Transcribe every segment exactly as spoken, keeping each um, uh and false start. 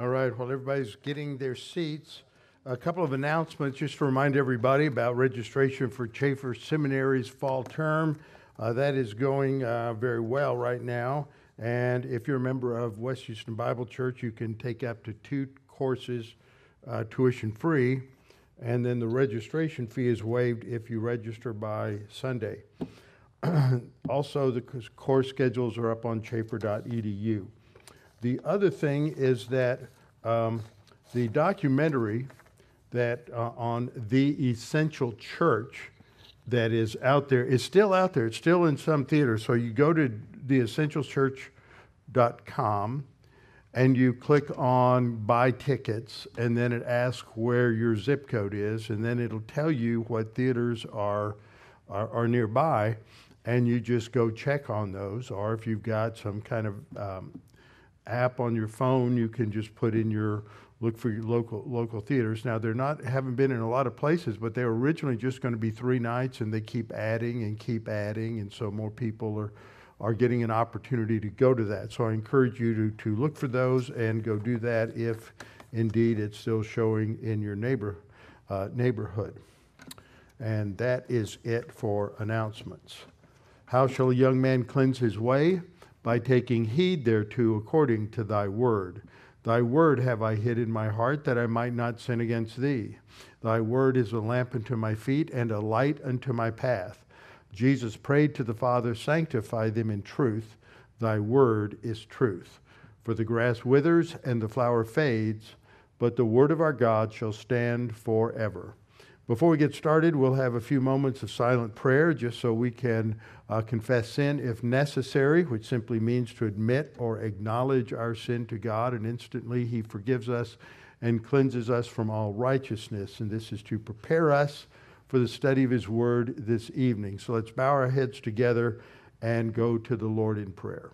All right, while everybody's getting their seats, a couple of announcements just to remind everybody about registration for Chafer Seminary's fall term. Uh, that is going uh, very well right now. And if you're a member of West Houston Bible Church, you can take up to two courses uh, tuition free. And then the registration fee is waived if you register by Sunday. Also, the course schedules are up on chafer dot e d u. The other thing is that um, the documentary that uh, on The Essential Church that is out there is still out there. It's still in some theaters. So you go to the essential church dot com and you click on Buy Tickets, and then it asks where your zip code is, and then it'll tell you what theaters are are, are nearby, and you just go check on those. Or if you've got some kind of um, app on your phone, you can just put in your look for your local local theaters. Now they're not haven't been in a lot of places, but they were originally just going to be three nights, and they keep adding and keep adding, and so more people are are getting an opportunity to go to that. So I encourage you to to look for those and go do that if indeed it's still showing in your neighbor uh, neighborhood. And that is it for announcements. How shall a young man cleanse his way? By taking heed thereto according to thy word. Thy word have I hid in my heart, that I might not sin against thee. Thy word is a lamp unto my feet, and a light unto my path. Jesus prayed to the Father, sanctify them in truth. Thy word is truth. For the grass withers and the flower fades, but the word of our God shall stand forever. Before we get started, we'll have a few moments of silent prayer just so we can uh, confess sin if necessary, which simply means to admit or acknowledge our sin to God, and instantly he forgives us and cleanses us from all righteousness. And this is to prepare us for the study of his word this evening. So let's bow our heads together and go to the Lord in prayer.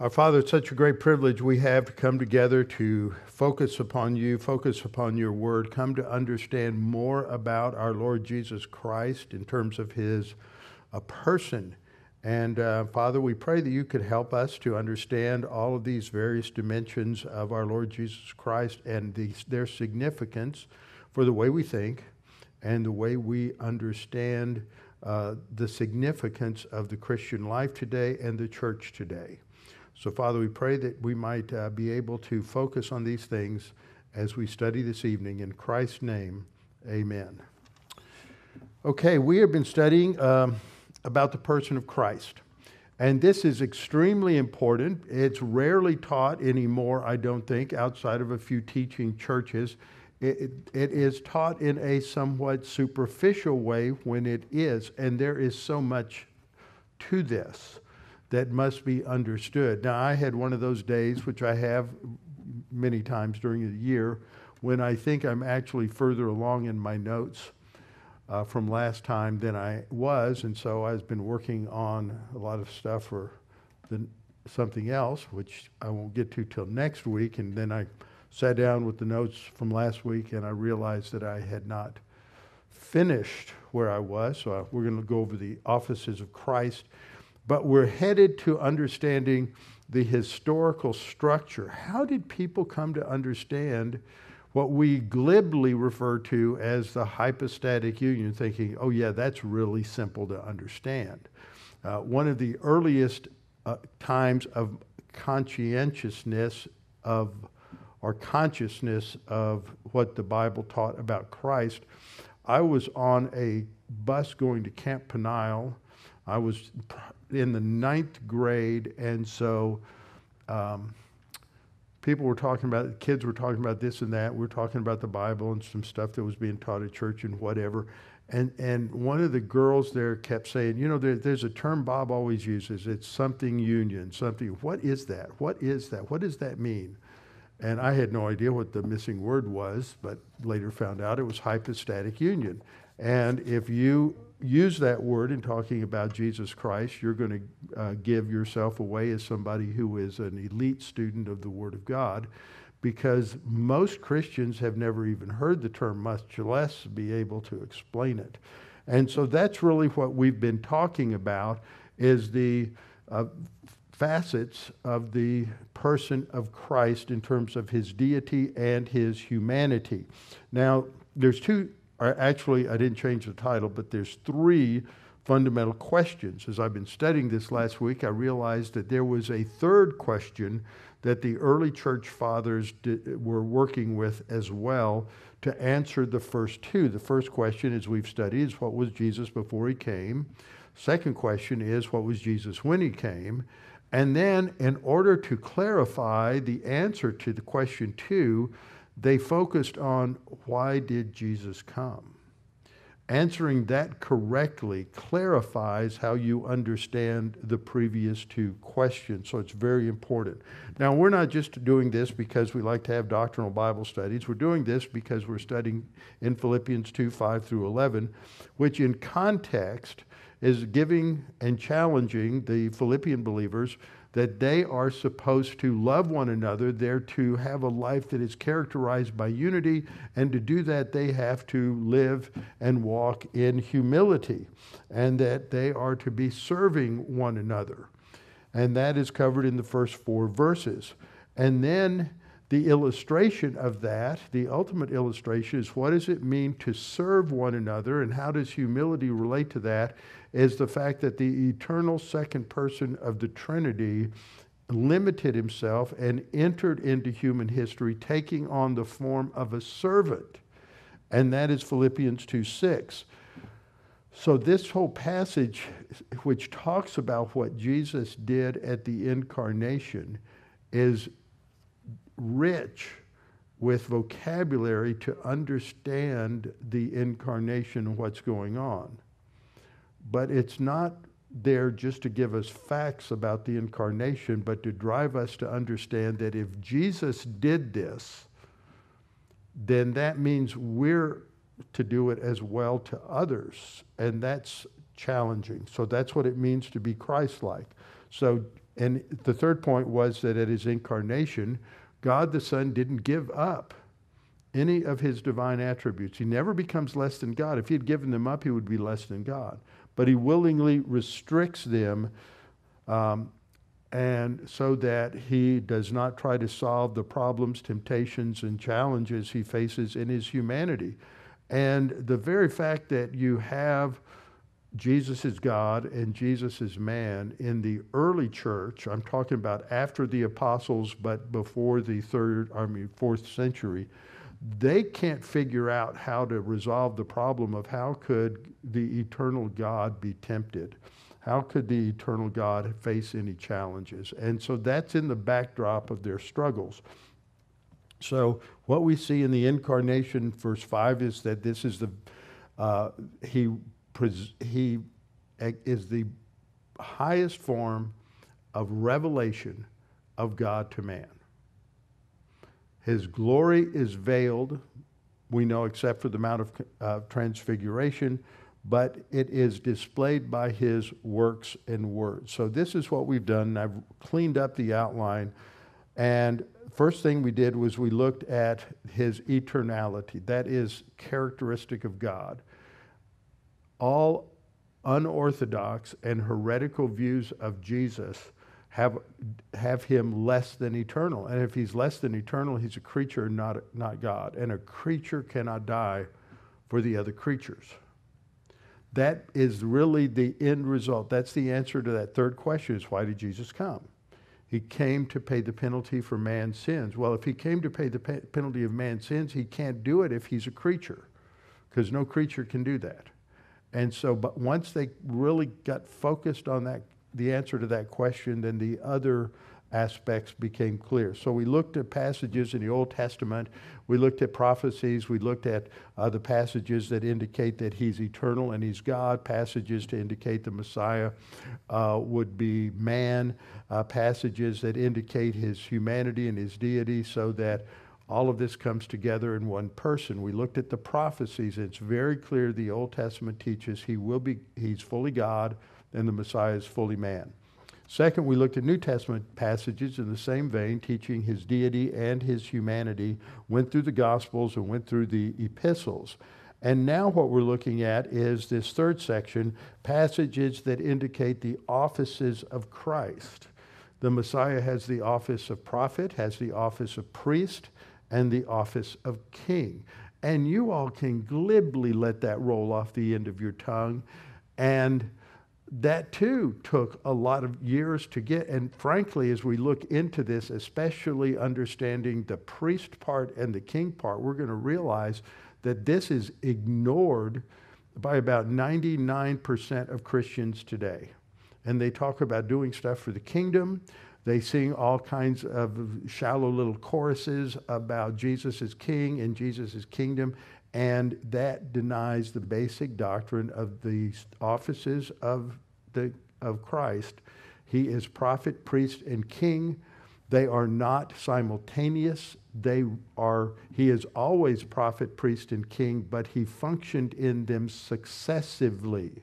Our Father, it's such a great privilege we have to come together to focus upon you, focus upon your word, come to understand more about our Lord Jesus Christ in terms of his a person. And uh, Father, we pray that you could help us to understand all of these various dimensions of our Lord Jesus Christ and the, their significance for the way we think and the way we understand uh, the significance of the Christian life today and the church today. So, Father, we pray that we might uh, be able to focus on these things as we study this evening. In Christ's name, amen. Okay, we have been studying um, about the person of Christ. And this is extremely important. It's rarely taught anymore, I don't think, outside of a few teaching churches. It, it, it is taught in a somewhat superficial way when it is, and there is so much to this that must be understood. Now, I had one of those days, which I have many times during the year, when I think I'm actually further along in my notes uh, from last time than I was, and so I've been working on a lot of stuff for the, something else, which I won't get to till next week, and then I sat down with the notes from last week, and I realized that I had not finished where I was, so I, we're gonna go over the offices of Christ. But we're headed to understanding the historical structure. How did people come to understand what we glibly refer to as the hypostatic union, thinking, oh yeah, that's really simple to understand? Uh, one of the earliest uh, times of conscientiousness of, or consciousness of what the Bible taught about Christ, I was on a bus going to Camp Peniel. I was in the ninth grade, and so um, people were talking about, kids were talking about this and that. We were talking about the Bible and some stuff that was being taught at church and whatever. And, and one of the girls there kept saying, you know, there, there's a term Bob always uses. It's something union, something. What is that? What is that? What does that mean? And I had no idea what the missing word was, but later found out it was hypostatic union. And if you use that word in talking about Jesus Christ, you're going to uh, give yourself away as somebody who is an elite student of the Word of God, because most Christians have never even heard the term, much less be able to explain it. And so that's really what we've been talking about, is the uh, facets of the person of Christ in terms of his deity and his humanity. Now, there's two, or actually I didn't change the title, but there's three fundamental questions. As I've been studying this last week, I realized that there was a third question that the early church fathers did, were working with as well to answer the first two. The first question, as we've studied, is what was Jesus before he came? Second question is what was Jesus when he came? And then in order to clarify the answer to the question two, they focused on why did Jesus come? Answering that correctly clarifies how you understand the previous two questions, so it's very important. Now, we're not just doing this because we like to have doctrinal Bible studies. We're doing this because we're studying in Philippians two, five through eleven, which in context is giving and challenging the Philippian believers that they are supposed to love one another. They're to have a life that is characterized by unity, and to do that they have to live and walk in humility, and that they are to be serving one another. And that is covered in the first four verses. And then the illustration of that, the ultimate illustration, is what does it mean to serve one another, and how does humility relate to that, is the fact that the eternal second person of the Trinity limited himself and entered into human history, taking on the form of a servant. And that is Philippians two six. So this whole passage, which talks about what Jesus did at the incarnation, is rich with vocabulary to understand the incarnation and what's going on. But it's not there just to give us facts about the incarnation, but to drive us to understand that if Jesus did this, then that means we're to do it as well to others, and that's challenging. So that's what it means to be Christ-like. So, and the third point was that at his incarnation, God the Son didn't give up any of his divine attributes. He never becomes less than God. If he had given them up, he would be less than God. But he willingly restricts them, um, and so that he does not try to solve the problems, temptations, and challenges he faces in his humanity. And the very fact that you have Jesus is God and Jesus is man in the early church, I'm talking about after the apostles, but before the third, I mean, fourth century, they can't figure out how to resolve the problem of how could the eternal God be tempted? How could the eternal God face any challenges? And so that's in the backdrop of their struggles. So what we see in the incarnation, verse five, is that this is the, uh, he He is the highest form of revelation of God to man. His glory is veiled, we know, except for the Mount of uh, Transfiguration, but it is displayed by his works and words. So this is what we've done. I've cleaned up the outline, and first thing we did was we looked at his eternality. That is characteristic of God. All unorthodox and heretical views of Jesus have, have him less than eternal. And if he's less than eternal, he's a creature, not, not God. And a creature cannot die for the other creatures. That is really the end result. That's the answer to that third question, is why did Jesus come? He came to pay the penalty for man's sins. Well, if he came to pay the pe- penalty of man's sins, he can't do it if he's a creature, because no creature can do that. And so, but once they really got focused on that, the answer to that question, then the other aspects became clear. So we looked at passages in the Old Testament, we looked at prophecies, we looked at uh, the passages that indicate that he's eternal and he's God, passages to indicate the Messiah uh, would be man, uh, passages that indicate his humanity and his deity, so that all of this comes together in one person. We looked at the prophecies. It's very clear the Old Testament teaches he will be, he's fully God, and the Messiah is fully man. Second, we looked at New Testament passages in the same vein, teaching his deity and his humanity, went through the Gospels and went through the epistles. And now what we're looking at is this third section, passages that indicate the offices of Christ. The Messiah has the office of prophet, has the office of priest, and the office of king. And you all can glibly let that roll off the end of your tongue. And that too took a lot of years to get. And frankly, as we look into this, especially understanding the priest part and the king part, we're going to realize that this is ignored by about ninety-nine percent of Christians today. And they talk about doing stuff for the kingdom. They sing all kinds of shallow little choruses about Jesus is king and Jesus is kingdom. And that denies the basic doctrine of the offices of, the, of Christ. He is prophet, priest, and king. They are not simultaneous. They are, he is always prophet, priest, and king, but he functioned in them successively.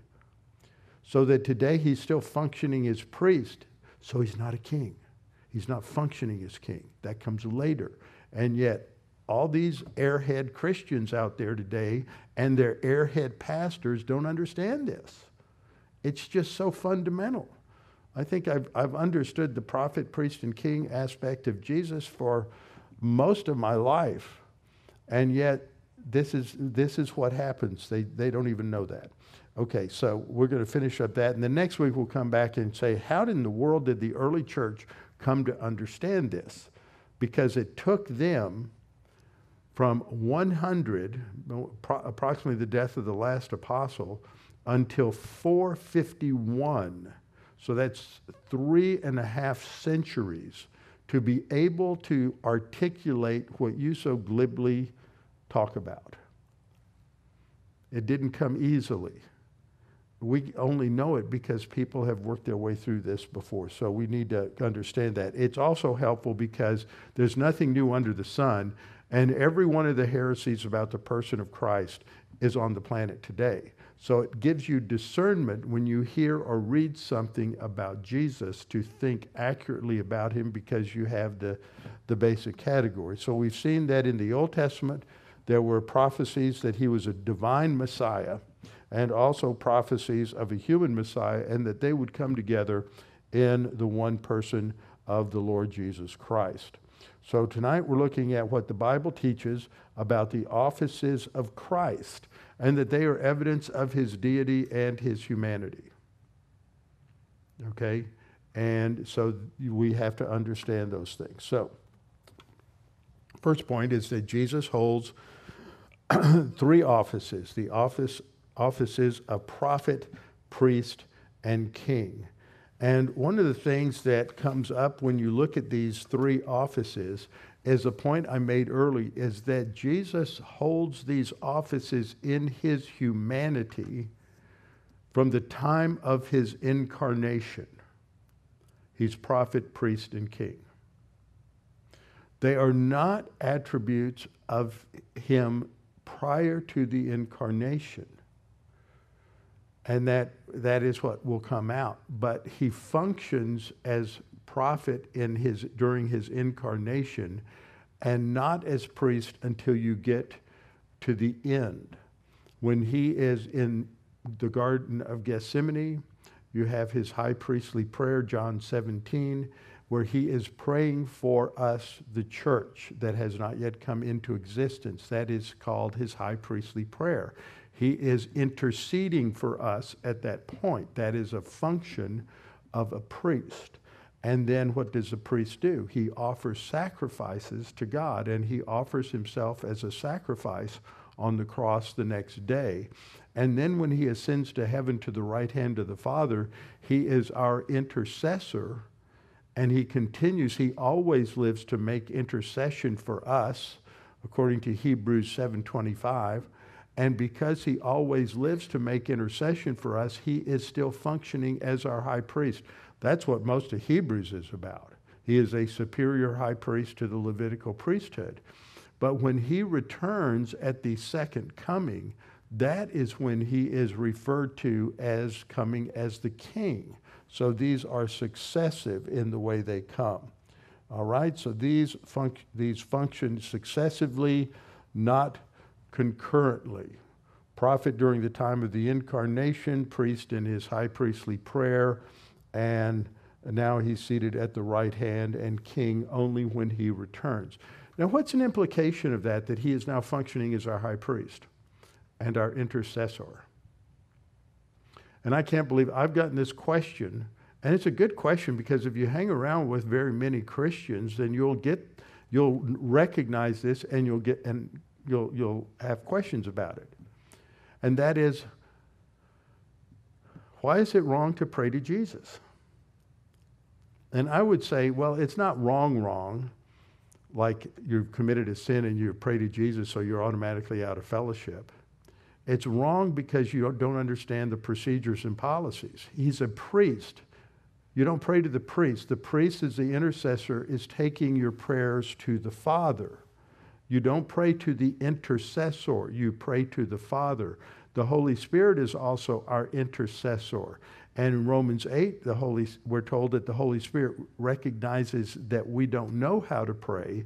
So that today he's still functioning as priest, so he's not a king. He's not functioning as king. That comes later. And yet, all these airhead Christians out there today and their airhead pastors don't understand this. It's just so fundamental. I think I've, I've understood the prophet, priest, and king aspect of Jesus for most of my life, and yet this is, this is what happens. They, they don't even know that. Okay, so we're going to finish up that, and the next week we'll come back and say, how in the world did the early church come to understand this? Because it took them from one hundred, approximately the death of the last apostle, until four fifty-one. So that's three and a half centuries to be able to articulate what you so glibly talk about. It didn't come easily. We only know it because people have worked their way through this before, so we need to understand that. It's also helpful because there's nothing new under the sun, and every one of the heresies about the person of Christ is on the planet today. So it gives you discernment when you hear or read something about Jesus to think accurately about him because you have the, the basic category. So we've seen that in the Old Testament, there were prophecies that he was a divine Messiah and also prophecies of a human Messiah, and that they would come together in the one person of the Lord Jesus Christ. So tonight we're looking at what the Bible teaches about the offices of Christ and that they are evidence of his deity and his humanity. Okay? And so we have to understand those things. So, first point is that Jesus holds three offices, the office, offices of prophet, priest, and king. And one of the things that comes up when you look at these three offices is a point I made early, is that Jesus holds these offices in his humanity from the time of his incarnation. He's prophet, priest, and king. They are not attributes of him prior to the incarnation. And that, that is what will come out. But he functions as prophet in his, during his incarnation and not as priest until you get to the end. When he is in the Garden of Gethsemane, you have his high priestly prayer, John seventeen, where he is praying for us, the church that has not yet come into existence. That is called his high priestly prayer. He is interceding for us at that point. That is a function of a priest. And then what does the priest do? He offers sacrifices to God, and he offers himself as a sacrifice on the cross the next day. And then when he ascends to heaven to the right hand of the Father, he is our intercessor, and he continues. He always lives to make intercession for us, according to Hebrews seven twenty-five. And because he always lives to make intercession for us, he is still functioning as our high priest. That's what most of Hebrews is about. He is a superior high priest to the Levitical priesthood. But when he returns at the second coming, that is when he is referred to as coming as the king. So these are successive in the way they come. All right, so these, func- these function successively, not concurrently. prophet during the time of the incarnation, priest in his high priestly prayer, and now he's seated at the right hand and king only when he returns. Now, what's an implication of that, that he is now functioning as our high priest and our intercessor? And I can't believe I've gotten this question, and it's a good question, because if you hang around with very many Christians, then you'll get, you'll recognize this, and you'll get, and you'll, you'll have questions about it. And that is, why is it wrong to pray to Jesus? And I would say, well, it's not wrong, wrong, like you've committed a sin and you pray to Jesus, so you're automatically out of fellowship. It's wrong because you don't understand the procedures and policies. He's a priest. You don't pray to the priest. The priest, as the intercessor, is taking your prayers to the Father. You don't pray to the intercessor. You pray to the Father. The Holy Spirit is also our intercessor. And in Romans eight, the Holy, we're told that the Holy Spirit recognizes that we don't know how to pray.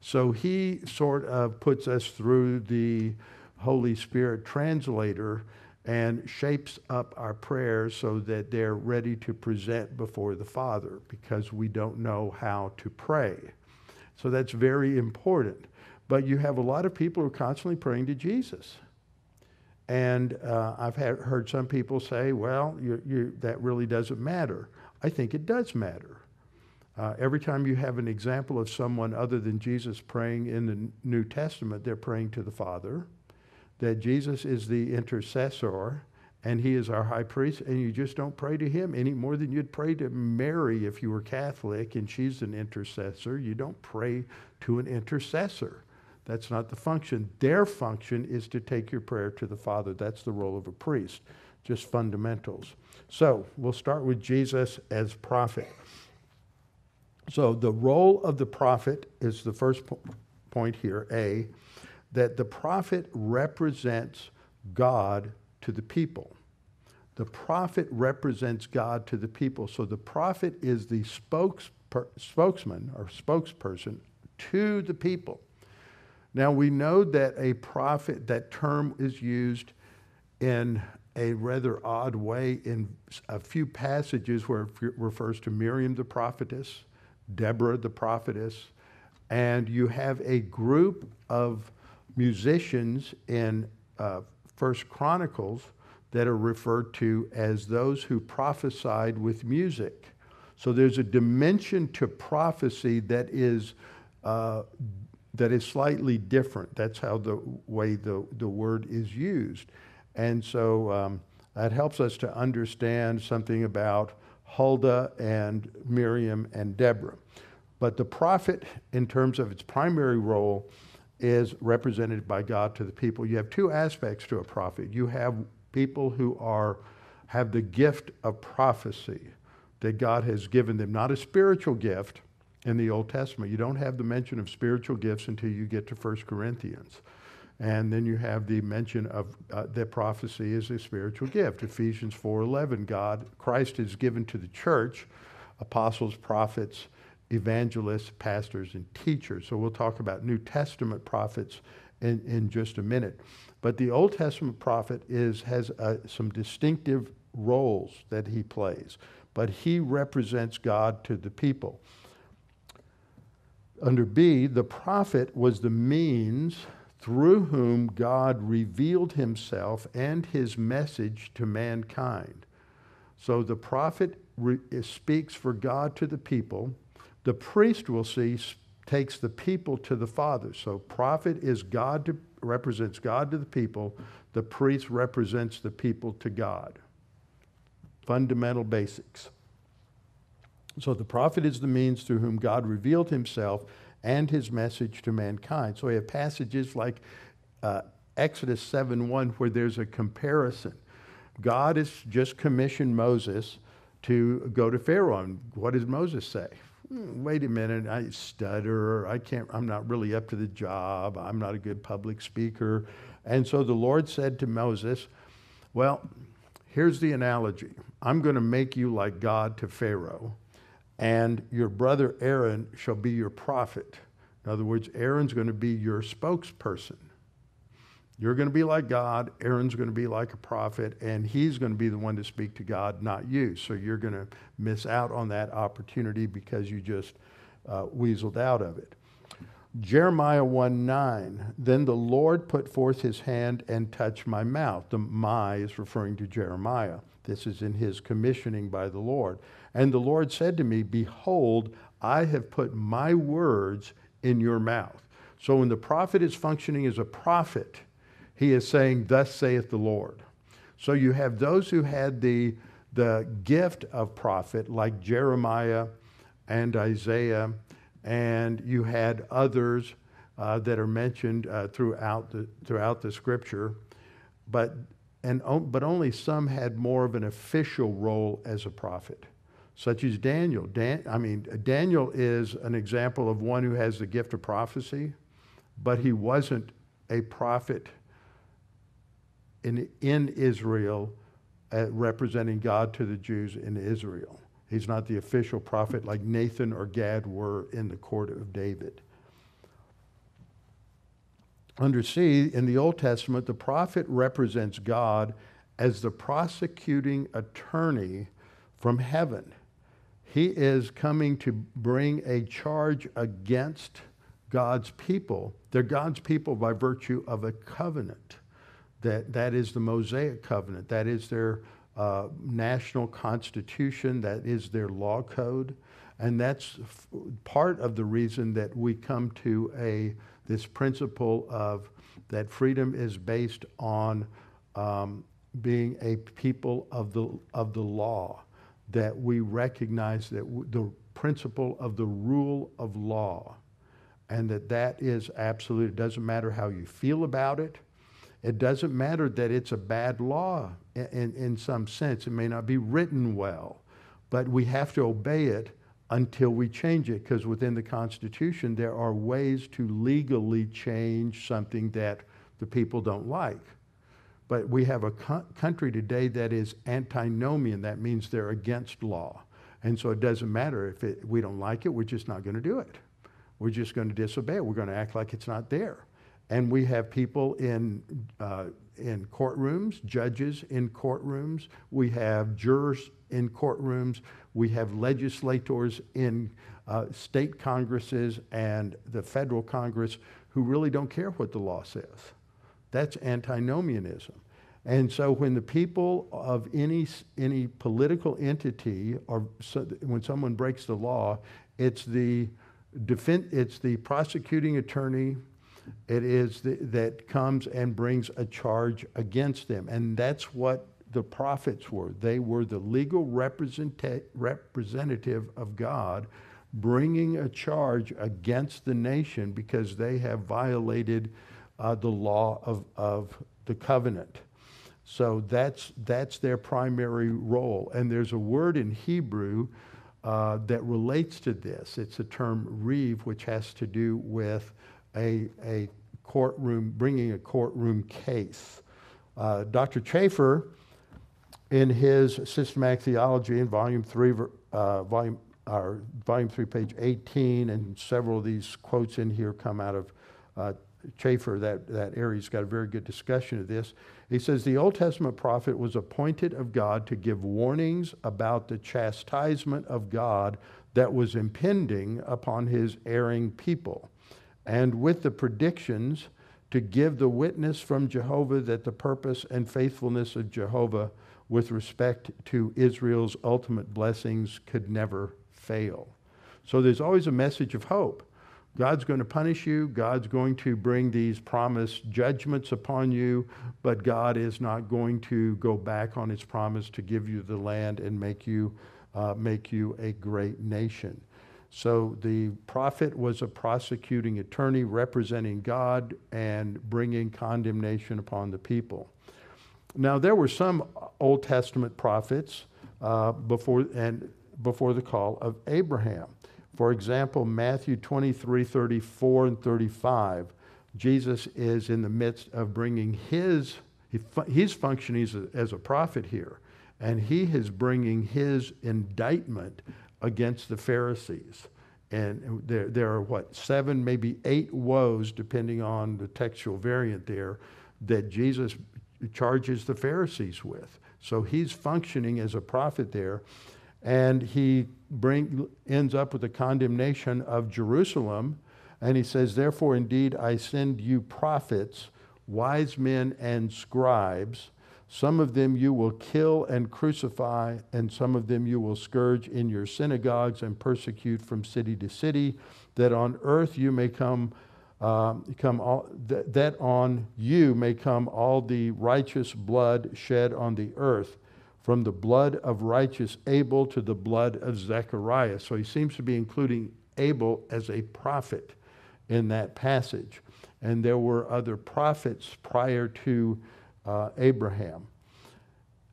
So he sort of puts us through the Holy Spirit translator and shapes up our prayers so that they're ready to present before the Father, because we don't know how to pray. So that's very important. But you have a lot of people who are constantly praying to Jesus. And uh, I've had, heard some people say, well, you, you, that really doesn't matter. I think it does matter. Uh, every time you have an example of someone other than Jesus praying in the New Testament, they're praying to the Father, that Jesus is the intercessor, and he is our high priest, and you just don't pray to him any more than you'd pray to Mary if you were Catholic, and she's an intercessor. You don't pray to an intercessor. That's not the function. Their function is to take your prayer to the Father. That's the role of a priest, just fundamentals. So we'll start with Jesus as prophet. So the role of the prophet is the first po- point here, A, that the prophet represents God to the people. The prophet represents God to the people. So the prophet is the spokesper- spokesman or spokesperson to the people. Now, we know that a prophet, that term is used in a rather odd way in a few passages where it refers to Miriam the prophetess, Deborah the prophetess, and you have a group of musicians in uh, First Chronicles that are referred to as those who prophesied with music. So there's a dimension to prophecy that is uh, that is slightly different. That's how the way the, the word is used. And so um, that helps us to understand something about Huldah and Miriam and Deborah. But the prophet, in terms of its primary role, is represented by God to the people. You have two aspects to a prophet. You have people who are have the gift of prophecy that God has given them, not a spiritual gift. In the Old Testament, you don't have the mention of spiritual gifts until you get to First Corinthians. And then you have the mention of uh, that prophecy is a spiritual gift. Ephesians four eleven, God, Christ has given to the church apostles, prophets, evangelists, pastors, and teachers. So we'll talk about New Testament prophets in, in just a minute. But the Old Testament prophet is has uh, some distinctive roles that he plays, but he represents God to the people. Under B, the prophet was the means through whom God revealed himself and his message to mankind. So the prophet re- speaks for God to the people. The priest, we'll see, takes the people to the Father. So prophet is God to, represents God to the people. The priest represents the people to God. Fundamental basics. So the prophet is the means through whom God revealed himself and his message to mankind. So we have passages like uh, Exodus seven one, where there's a comparison. God has just commissioned Moses to go to Pharaoh. And what does Moses say? Wait a minute, I stutter, I can't, I'm not really up to the job, I'm not a good public speaker. And so the Lord said to Moses, well, here's the analogy. I'm going to make you like God to Pharaoh, and your brother Aaron shall be your prophet. In other words, Aaron's going to be your spokesperson. You're going to be like God. Aaron's going to be like a prophet, and he's going to be the one to speak to God, not you. So you're going to miss out on that opportunity because you just uh, weaseled out of it. Jeremiah one nine, then the Lord put forth his hand and touched my mouth. The my is referring to Jeremiah. This is in his commissioning by the Lord. And the Lord said to me, behold, I have put my words in your mouth. So when the prophet is functioning as a prophet, he is saying, thus saith the Lord. So you have those who had the, the gift of prophet, like Jeremiah and Isaiah, and you had others uh, that are mentioned uh, throughout the throughout the scripture, but and but only some had more of an official role as a prophet, such as Daniel. Dan, I mean, Daniel is an example of one who has the gift of prophecy, but he wasn't a prophet in in Israel, uh, representing God to the Jews in Israel. He's not the official prophet like Nathan or Gad were in the court of David. Under C, in the Old Testament, the prophet represents God as the prosecuting attorney from heaven. He is coming to bring a charge against God's people. They're God's people by virtue of a covenant. That, that is the Mosaic covenant. That is their Uh, national constitution, that is their law code, and that's f part of the reason that we come to a this principle of that freedom is based on um, being a people of the of the law, that we recognize that w the principle of the rule of law, and that that is absolute. It doesn't matter how you feel about it. It doesn't matter that it's a bad law in, in, in some sense. It may not be written well, but we have to obey it until we change it, because within the Constitution, there are ways to legally change something that the people don't like. But we have a co- country today that is antinomian. That means they're against law. And so it doesn't matter if it, we don't like it, we're just not going to do it. We're just going to disobey it. We're going to act like it's not there. And we have people in, uh, in courtrooms, judges in courtrooms. We have jurors in courtrooms. We have legislators in uh, state Congresses and the federal Congress who really don't care what the law says. That's antinomianism. And so when the people of any, any political entity, or so, when someone breaks the law, it's the, defense, it's the prosecuting attorney. It is the, that comes and brings a charge against them. And that's what the prophets were. They were the legal representa- representative of God, bringing a charge against the nation because they have violated uh, the law of, of the covenant. So that's, that's their primary role. And there's a word in Hebrew uh, that relates to this. It's the term rev, which has to do with A, a courtroom, bringing a courtroom case. Uh, Doctor Chafer, in his Systematic Theology, in volume three, uh, volume, or volume three, page eighteen, and several of these quotes in here come out of uh, Chafer. That that area's got a very good discussion of this. He says the Old Testament prophet was appointed of God to give warnings about the chastisement of God that was impending upon His erring people, and with the predictions to give the witness from Jehovah that the purpose and faithfulness of Jehovah with respect to Israel's ultimate blessings could never fail. So there's always a message of hope. God's going to punish you. God's going to bring these promised judgments upon you, but God is not going to go back on His promise to give you the land and make you, uh, make you a great nation. So the prophet was a prosecuting attorney representing God and bringing condemnation upon the people. Now there were some Old Testament prophets uh, before and before the call of Abraham. For example, Matthew twenty-three, thirty-four and thirty-five, Jesus is in the midst of bringing his, he, he's functioning as a, as a prophet here, and he is bringing his indictment against the Pharisees. And there, there are what, seven, maybe eight woes, depending on the textual variant there, that Jesus charges the Pharisees with. So he's functioning as a prophet there, and he bring, ends up with the condemnation of Jerusalem, and he says, therefore, indeed, I send you prophets, wise men and scribes. Some of them you will kill and crucify, and some of them you will scourge in your synagogues and persecute from city to city, that on earth you may come, um, come all, th that on you may come all the righteous blood shed on the earth, from the blood of righteous Abel to the blood of Zechariah. So he seems to be including Abel as a prophet in that passage. And there were other prophets prior to Uh, Abraham.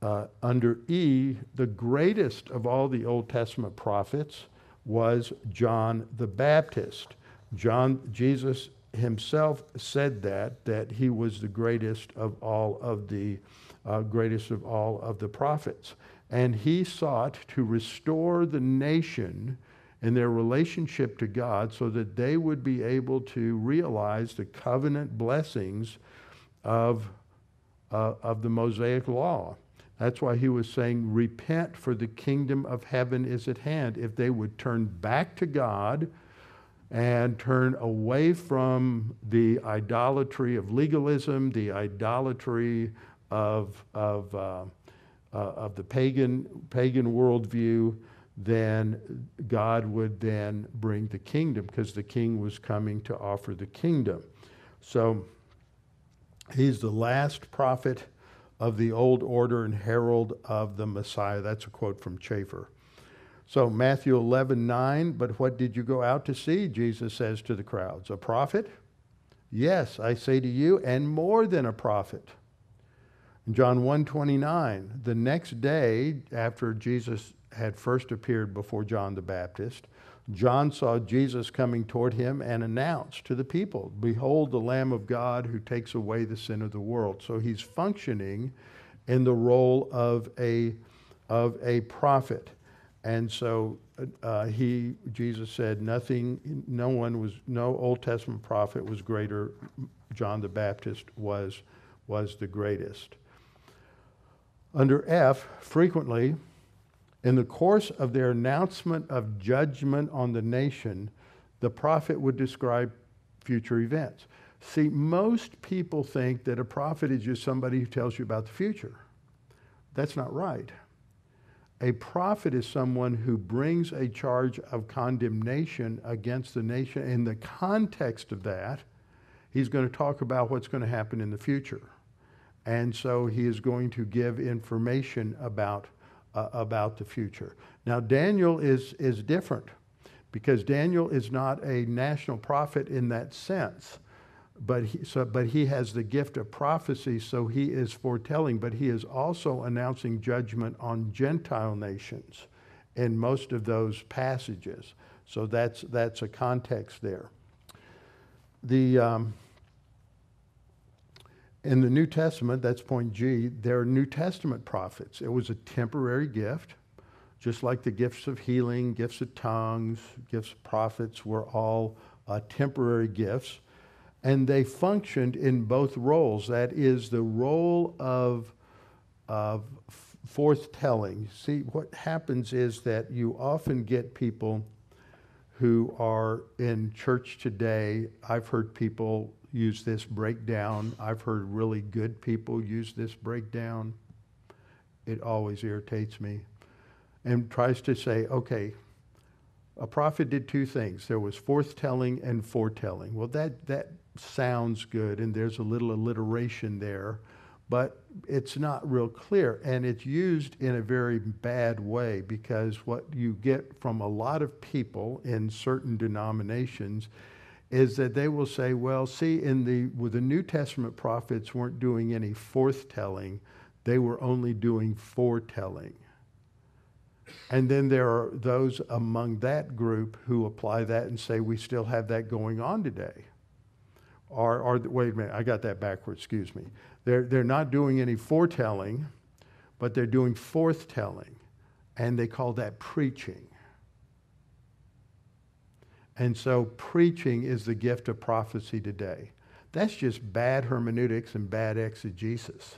Uh, under E, the greatest of all the Old Testament prophets was John the Baptist. John, Jesus himself said that, that he was the greatest of all of the, uh, greatest of all of the prophets. And he sought to restore the nation in their relationship to God so that they would be able to realize the covenant blessings of Uh, of the Mosaic law. That's why he was saying, repent, for the kingdom of heaven is at hand. If they would turn back to God and turn away from the idolatry of legalism, the idolatry of, of, uh, uh, of the pagan, pagan worldview, then God would then bring the kingdom, because the king was coming to offer the kingdom. So he's the last prophet of the old order and herald of the Messiah. That's a quote from Chafer. So Matthew eleven nine, but what did you go out to see? Jesus says to the crowds, a prophet? Yes, I say to you, and more than a prophet. John one twenty-nine, the next day after Jesus had first appeared before John the Baptist, John saw Jesus coming toward him and announced to the people, behold, the Lamb of God who takes away the sin of the world. So he's functioning in the role of a, of a prophet. And so uh, he, Jesus said, nothing, no one was, no Old Testament prophet was greater. John the Baptist was, was the greatest. Under F, frequently, in the course of their announcement of judgment on the nation, the prophet would describe future events. See, most people think that a prophet is just somebody who tells you about the future. That's not right. A prophet is someone who brings a charge of condemnation against the nation. In the context of that, he's going to talk about what's going to happen in the future. And so he is going to give information about Uh, about the future. Now Daniel is, is different, because Daniel is not a national prophet in that sense, but he, so, but he has the gift of prophecy, so he is foretelling, but he is also announcing judgment on Gentile nations in most of those passages. So that's, that's a context there. The, um, in the New Testament, that's point G, there are New Testament prophets. It was a temporary gift, just like the gifts of healing, gifts of tongues, gifts of prophets were all uh, temporary gifts. And they functioned in both roles. That is the role of, of forthtelling. See, what happens is that you often get people who are in church today. I've heard people use this breakdown. I've heard really good people use this breakdown. It always irritates me. And tries to say, okay, a prophet did two things. There was forthtelling and foretelling. Well, that, that sounds good, and there's a little alliteration there, but it's not real clear, and it's used in a very bad way, because what you get from a lot of people in certain denominations is that they will say, well, see, in the, well, the New Testament prophets weren't doing any forthtelling, they were only doing foretelling. And then there are those among that group who apply that and say, we still have that going on today. Or, or wait a minute, I got that backwards, excuse me. They're, they're not doing any foretelling, but they're doing forthtelling, and they call that preaching. And so preaching is the gift of prophecy today. That's just bad hermeneutics and bad exegesis.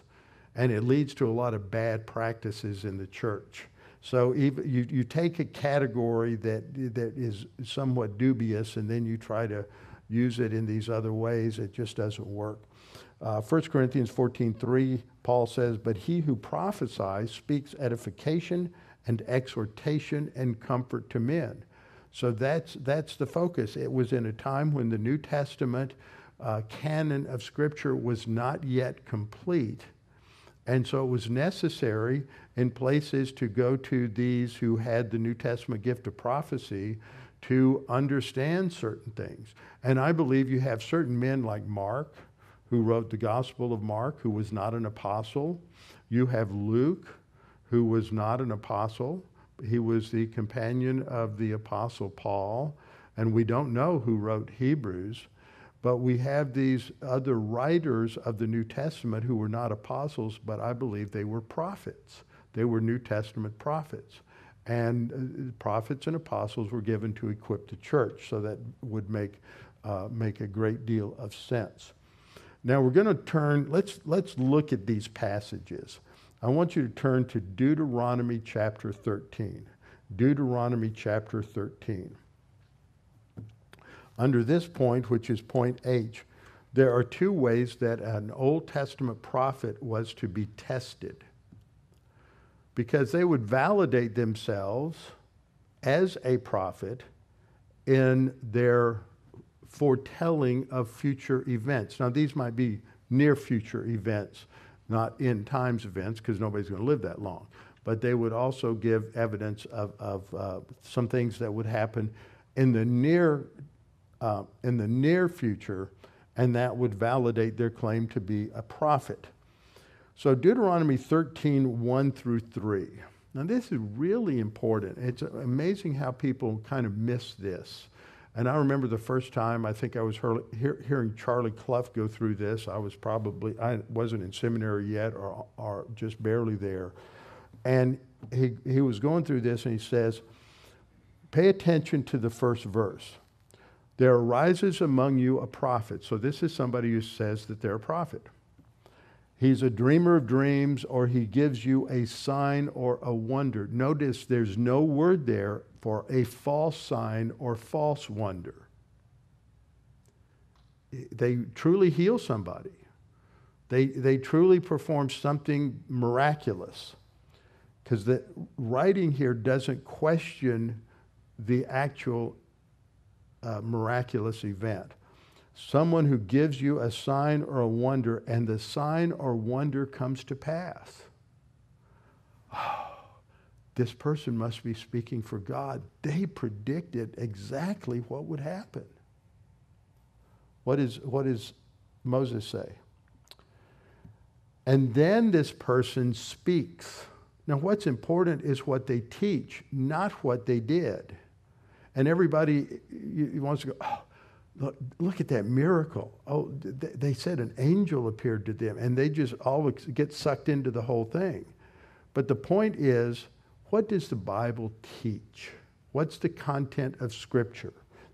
And it leads to a lot of bad practices in the church. So even you, you take a category that, that is somewhat dubious, and then you try to use it in these other ways. It just doesn't work. Uh, First Corinthians fourteen three, Paul says, "But he who prophesies speaks edification and exhortation and comfort to men." So that's, that's the focus. It was in a time when the New Testament uh, canon of Scripture was not yet complete. And so it was necessary in places to go to these who had the New Testament gift of prophecy to understand certain things. And I believe you have certain men like Mark, who wrote the Gospel of Mark, who was not an apostle. You have Luke, who was not an apostle. He was the companion of the Apostle Paul, and we don't know who wrote Hebrews, but we have these other writers of the New Testament who were not apostles, but I believe they were prophets. They were New Testament prophets, and prophets and apostles were given to equip the church, so that would make, uh, make a great deal of sense. Now we're going to turn, let's, let's look at these passages. I want you to turn to Deuteronomy chapter thirteen. Deuteronomy chapter thirteen. Under this point, which is point H, there are two ways that an Old Testament prophet was to be tested, because they would validate themselves as a prophet in their foretelling of future events. Now, these might be near future events, not end times events, because nobody's going to live that long. But they would also give evidence of, of uh, some things that would happen in the near, uh, in the near future, and that would validate their claim to be a prophet. So Deuteronomy thirteen, one through three. Now this is really important. It's amazing how people kind of miss this. And I remember the first time, I think I was hear, hear, hearing Charlie Clough go through this. I was probably, I wasn't in seminary yet, or, or just barely there. And he, he was going through this, and he says, pay attention to the first verse. There arises among you a prophet. So this is somebody who says that they're a prophet. He's a dreamer of dreams, or he gives you a sign or a wonder. Notice there's no word there for a false sign or false wonder. They truly heal somebody. They, they truly perform something miraculous, because the writing here doesn't question the actual uh, miraculous event. Someone who gives you a sign or a wonder, and the sign or wonder comes to pass. Oh. This person must be speaking for God. They predicted exactly what would happen. What is, what does Moses say? And then this person speaks. Now what's important is what they teach, not what they did. And everybody wants to go, oh, look, look at that miracle. Oh, they said an angel appeared to them, and they just all get sucked into the whole thing. But the point is, what does the Bible teach? What's the content of Scripture?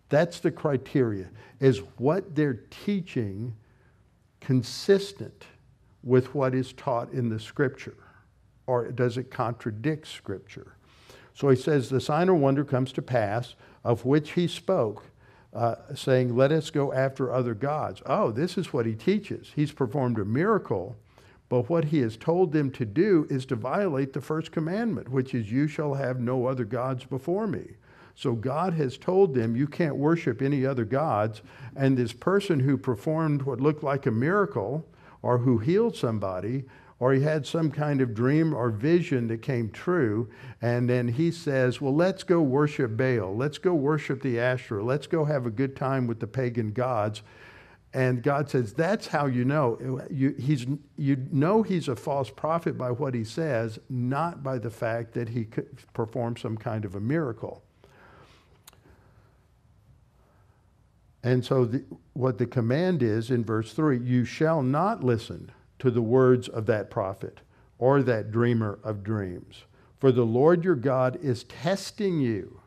That's the criteria. Is what they're teaching consistent with what is taught in the Scripture? Or does it contradict Scripture? So he says, the sign or wonder comes to pass, of which he spoke, uh, saying, let us go after other gods. Oh, this is what he teaches. He's performed a miracle. But what he has told them to do is to violate the first commandment, which is, you shall have no other gods before me. So God has told them, you can't worship any other gods. And this person who performed what looked like a miracle, or who healed somebody, or he had some kind of dream or vision that came true, and then he says, well, let's go worship Baal. Let's go worship the Asherah. Let's go have a good time with the pagan gods. And God says, that's how you know. You, he's, you know he's a false prophet by what he says, not by the fact that he could perform some kind of a miracle. And so the, what the command is in verse three, you shall not listen to the words of that prophet or that dreamer of dreams. For the Lord your God is testing you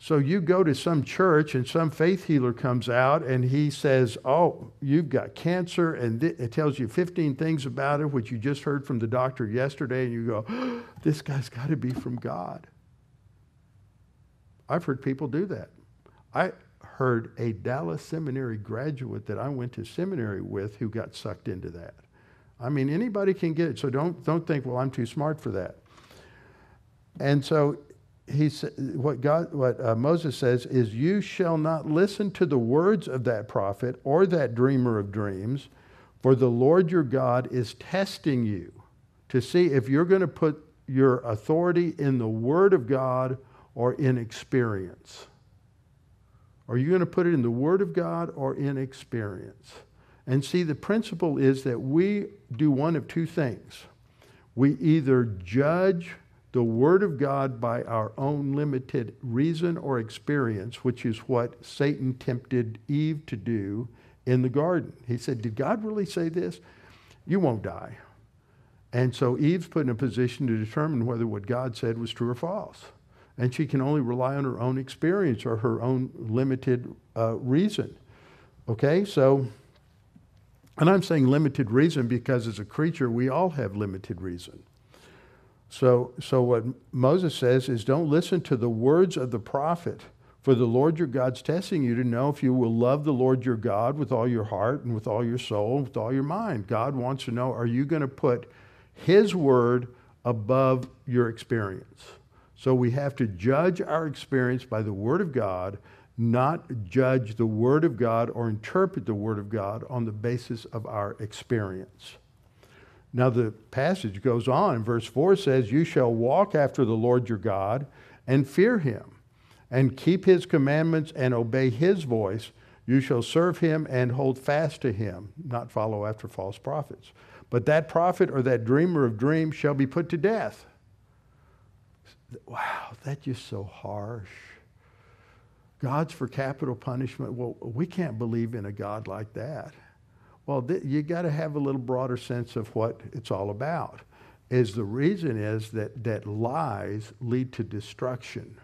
So you go to some church and some faith healer comes out and he says, oh, you've got cancer, and it tells you fifteen things about it, which you just heard from the doctor yesterday, and you go, oh, this guy's got to be from God. I've heard people do that. I heard a Dallas seminary graduate that I went to seminary with who got sucked into that. I mean, anybody can get it, so don't, don't think, well, I'm too smart for that. And so he said, what God, what uh, Moses says is, you shall not listen to the words of that prophet or that dreamer of dreams, for the Lord your God is testing you to see if you're going to put your authority in the word of God or in experience. Are you going to put it in the word of God or in experience? And see, the principle is that we do one of two things. We either judge the word of God by our own limited reason or experience, which is what Satan tempted Eve to do in the garden. He said, did God really say this? You won't die. And so Eve's put in a position to determine whether what God said was true or false. And she can only rely on her own experience or her own limited uh, reason. Okay, so, and I'm saying limited reason because as a creature, we all have limited reason. So, so what Moses says is, don't listen to the words of the prophet, for the Lord your God's testing you to know if you will love the Lord your God with all your heart and with all your soul and with all your mind. God wants to know, are you going to put his word above your experience? So we have to judge our experience by the word of God, not judge the word of God or interpret the word of God on the basis of our experience. Now the passage goes on, and verse four says, you shall walk after the Lord your God and fear him and keep his commandments and obey his voice. You shall serve him and hold fast to him, not follow after false prophets. But that prophet or that dreamer of dreams shall be put to death. Wow, that's just so harsh. God's for capital punishment. Well, we can't believe in a God like that. Well, you got to have a little broader sense of what it's all about. Is the reason is that, that lies lead to destruction.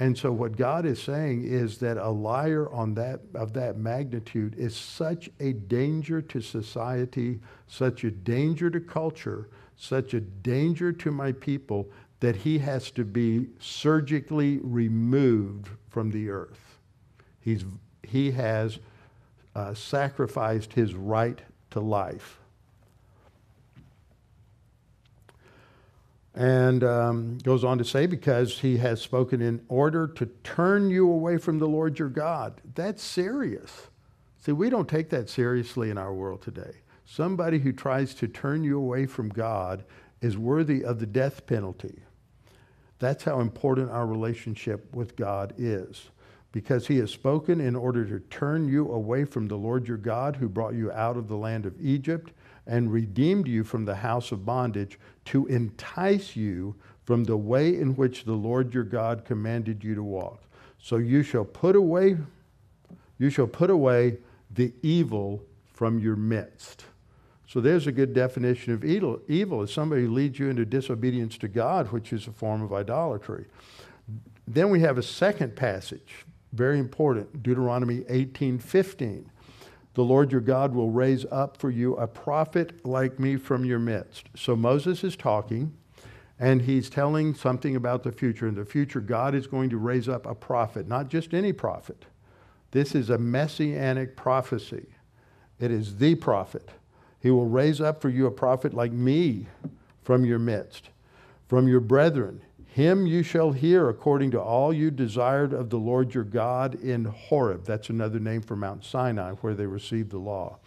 And so what God is saying is that a liar on that, of that magnitude is such a danger to society, such a danger to culture, such a danger to my people, that he has to be surgically removed from the earth. He's, he has Uh, sacrificed his right to life. And um, goes on to say, because he has spoken in order to turn you away from the Lord your God. That's serious. See, we don't take that seriously in our world today. Somebody who tries to turn you away from God is worthy of the death penalty. That's how important our relationship with God is. Because he has spoken in order to turn you away from the Lord your God, who brought you out of the land of Egypt and redeemed you from the house of bondage, to entice you from the way in which the Lord your God commanded you to walk. So you shall put away, you shall put away the evil from your midst. So there's a good definition of evil. Evil is somebody who leads you into disobedience to God, which is a form of idolatry. Then we have a second passage. Very important, Deuteronomy eighteen fifteen. The Lord your God will raise up for you a prophet like me from your midst. So Moses is talking, and he's telling something about the future. In the future, God is going to raise up a prophet, not just any prophet. This is a messianic prophecy. It is the prophet. He will raise up for you a prophet like me from your midst, from your brethren. Him you shall hear according to all you desired of the Lord your God in Horeb. That's another name for Mount Sinai, where they received the law.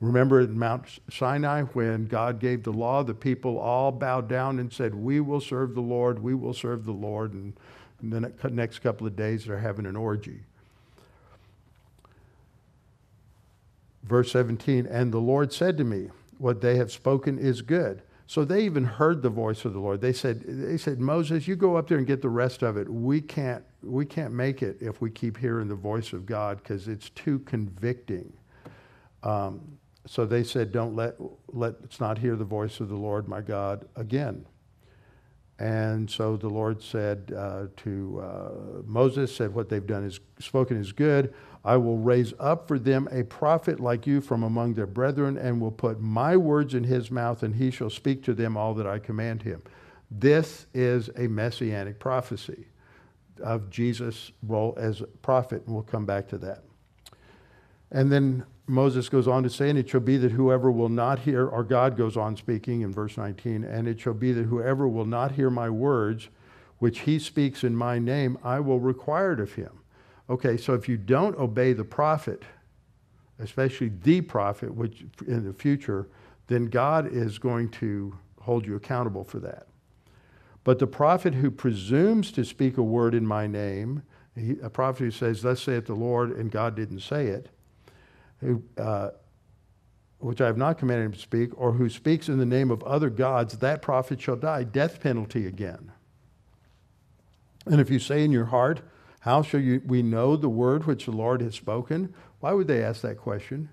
Remember at Mount Sinai, when God gave the law, the people all bowed down and said, we will serve the Lord, we will serve the Lord. And in the next couple of days, they're having an orgy. Verse seventeen, and the Lord said to me, what they have spoken is good. So they even heard the voice of the Lord. They said, they said, Moses, you go up there and get the rest of it. We can't, we can't make it if we keep hearing the voice of God, because it's too convicting. Um, so they said, don't let, let's not hear the voice of the Lord, my God, again. And so the Lord said uh, to uh, Moses, said, what they've done is spoken is good. I will raise up for them a prophet like you from among their brethren, and will put my words in his mouth, and he shall speak to them all that I command him. This is a messianic prophecy of Jesus' role as a prophet, and we'll come back to that. And then Moses goes on to say, and it shall be that whoever will not hear, or God goes on speaking in verse nineteen, and it shall be that whoever will not hear my words, which he speaks in my name, I will require it of him. Okay, so if you don't obey the prophet, especially the prophet, which in the future, then God is going to hold you accountable for that. But the prophet who presumes to speak a word in my name, he, a prophet who says, thus saith the Lord, and God didn't say it, Who, uh, which I have not commanded him to speak, or who speaks in the name of other gods, that prophet shall die. Death penalty again. And if you say in your heart, how shall you, we know the word which the Lord has spoken? Why would they ask that question?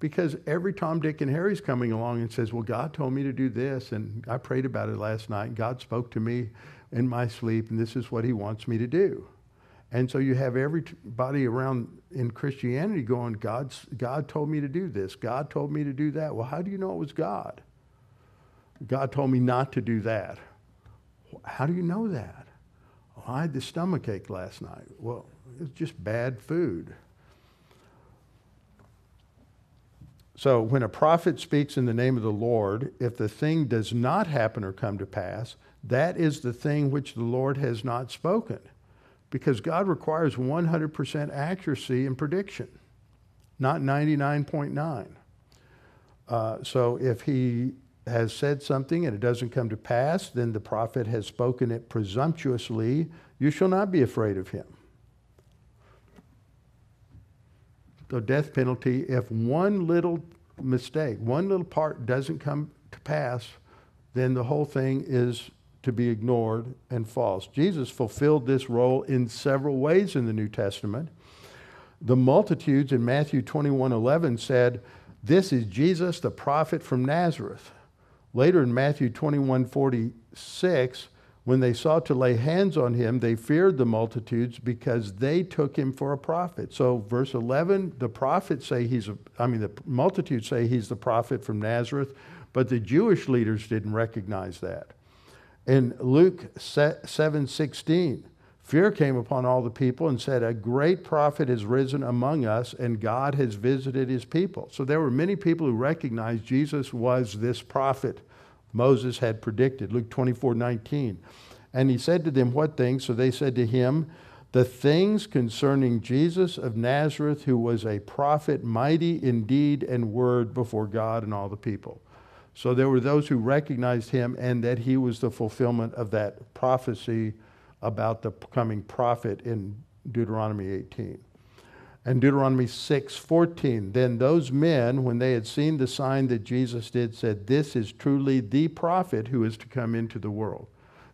Because every Tom, Dick, and Harry's coming along and says, well, God told me to do this, and I prayed about it last night, and God spoke to me in my sleep, and this is what he wants me to do. And so you have everybody around in Christianity going, God's, God told me to do this. God told me to do that. Well, how do you know it was God? God told me not to do that. How do you know that? Well, I had the stomachache last night. Well, it's just bad food. So when a prophet speaks in the name of the Lord, if the thing does not happen or come to pass, that is the thing which the Lord has not spoken. Because God requires one hundred percent accuracy in prediction, not ninety-nine point nine. Uh, so if he has said something and it doesn't come to pass, then the prophet has spoken it presumptuously. You shall not be afraid of him. So death penalty, if one little mistake, one little part doesn't come to pass, then the whole thing is to be ignored and false. Jesus fulfilled this role in several ways in the New Testament. The multitudes in Matthew twenty-one eleven said, this is Jesus, the prophet from Nazareth. Later in Matthew twenty-one forty-six, when they sought to lay hands on him, they feared the multitudes because they took him for a prophet. So verse eleven, the prophets say he's, a, I mean, the multitudes say he's the prophet from Nazareth, but the Jewish leaders didn't recognize that. In Luke seven sixteen, fear came upon all the people and said, a great prophet has risen among us, and God has visited his people. So there were many people who recognized Jesus was this prophet Moses had predicted. Luke twenty-four nineteen. And he said to them, what things? So they said to him, the things concerning Jesus of Nazareth, who was a prophet, mighty in deed and word before God and all the people. So there were those who recognized him and that he was the fulfillment of that prophecy about the coming prophet in Deuteronomy eighteen. And Deuteronomy six fourteen, then those men, when they had seen the sign that Jesus did, said, this is truly the prophet who is to come into the world.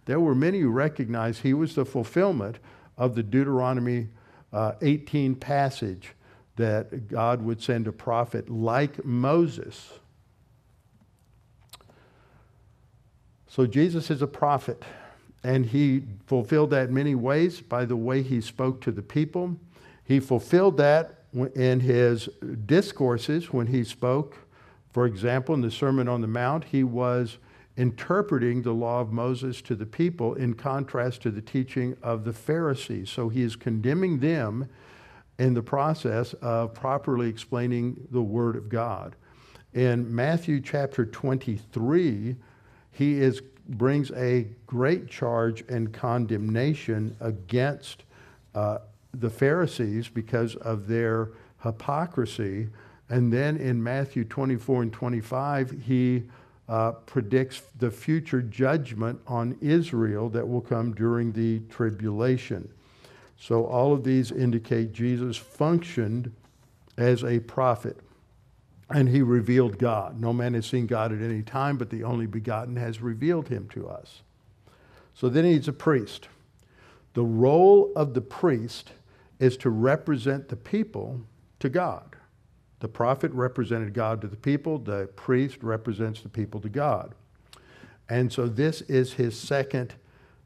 There were many who recognized he was the fulfillment of the Deuteronomy uh, eighteen passage that God would send a prophet like Moses. So Jesus is a prophet, and he fulfilled that in many ways by the way he spoke to the people. He fulfilled that in his discourses when he spoke. For example, in the Sermon on the Mount, he was interpreting the law of Moses to the people in contrast to the teaching of the Pharisees. So he is condemning them in the process of properly explaining the Word of God. In Matthew chapter twenty-three, He is, brings a great charge and condemnation against uh, the Pharisees because of their hypocrisy. And then in Matthew twenty-four and twenty-five, he uh, predicts the future judgment on Israel that will come during the tribulation. So all of these indicate Jesus functioned as a prophet. And he revealed God. No man has seen God at any time, but the only begotten has revealed him to us. So then he's a priest. The role of the priest is to represent the people to God. The prophet represented God to the people. The priest represents the people to God. And so this is his second,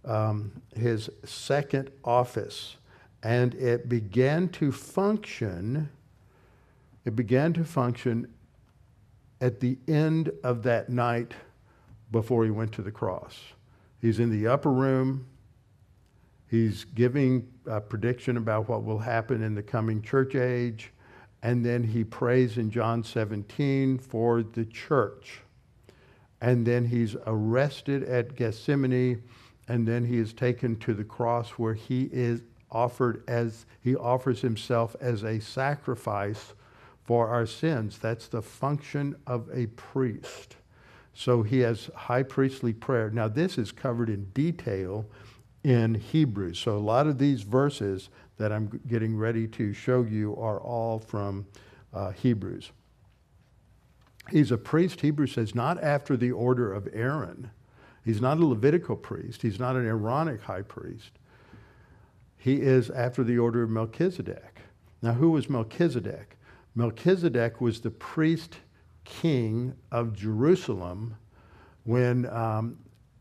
um, his second office. And it began to function, it began to function at the end of that night before he went to the cross. He's in the upper room. He's giving a prediction about what will happen in the coming church age. And then he prays in John seventeen for the church. And then he's arrested at Gethsemane. And then he is taken to the cross where he is offered as, he offers himself as a sacrifice for our sins. That's the function of a priest. So he has high priestly prayer. Now this is covered in detail in Hebrews. So a lot of these verses that I'm getting ready to show you are all from uh, Hebrews. He's a priest, Hebrews says, not after the order of Aaron. He's not a Levitical priest. He's not an Aaronic high priest. He is after the order of Melchizedek. Now who was Melchizedek? Melchizedek was the priest king of Jerusalem when um,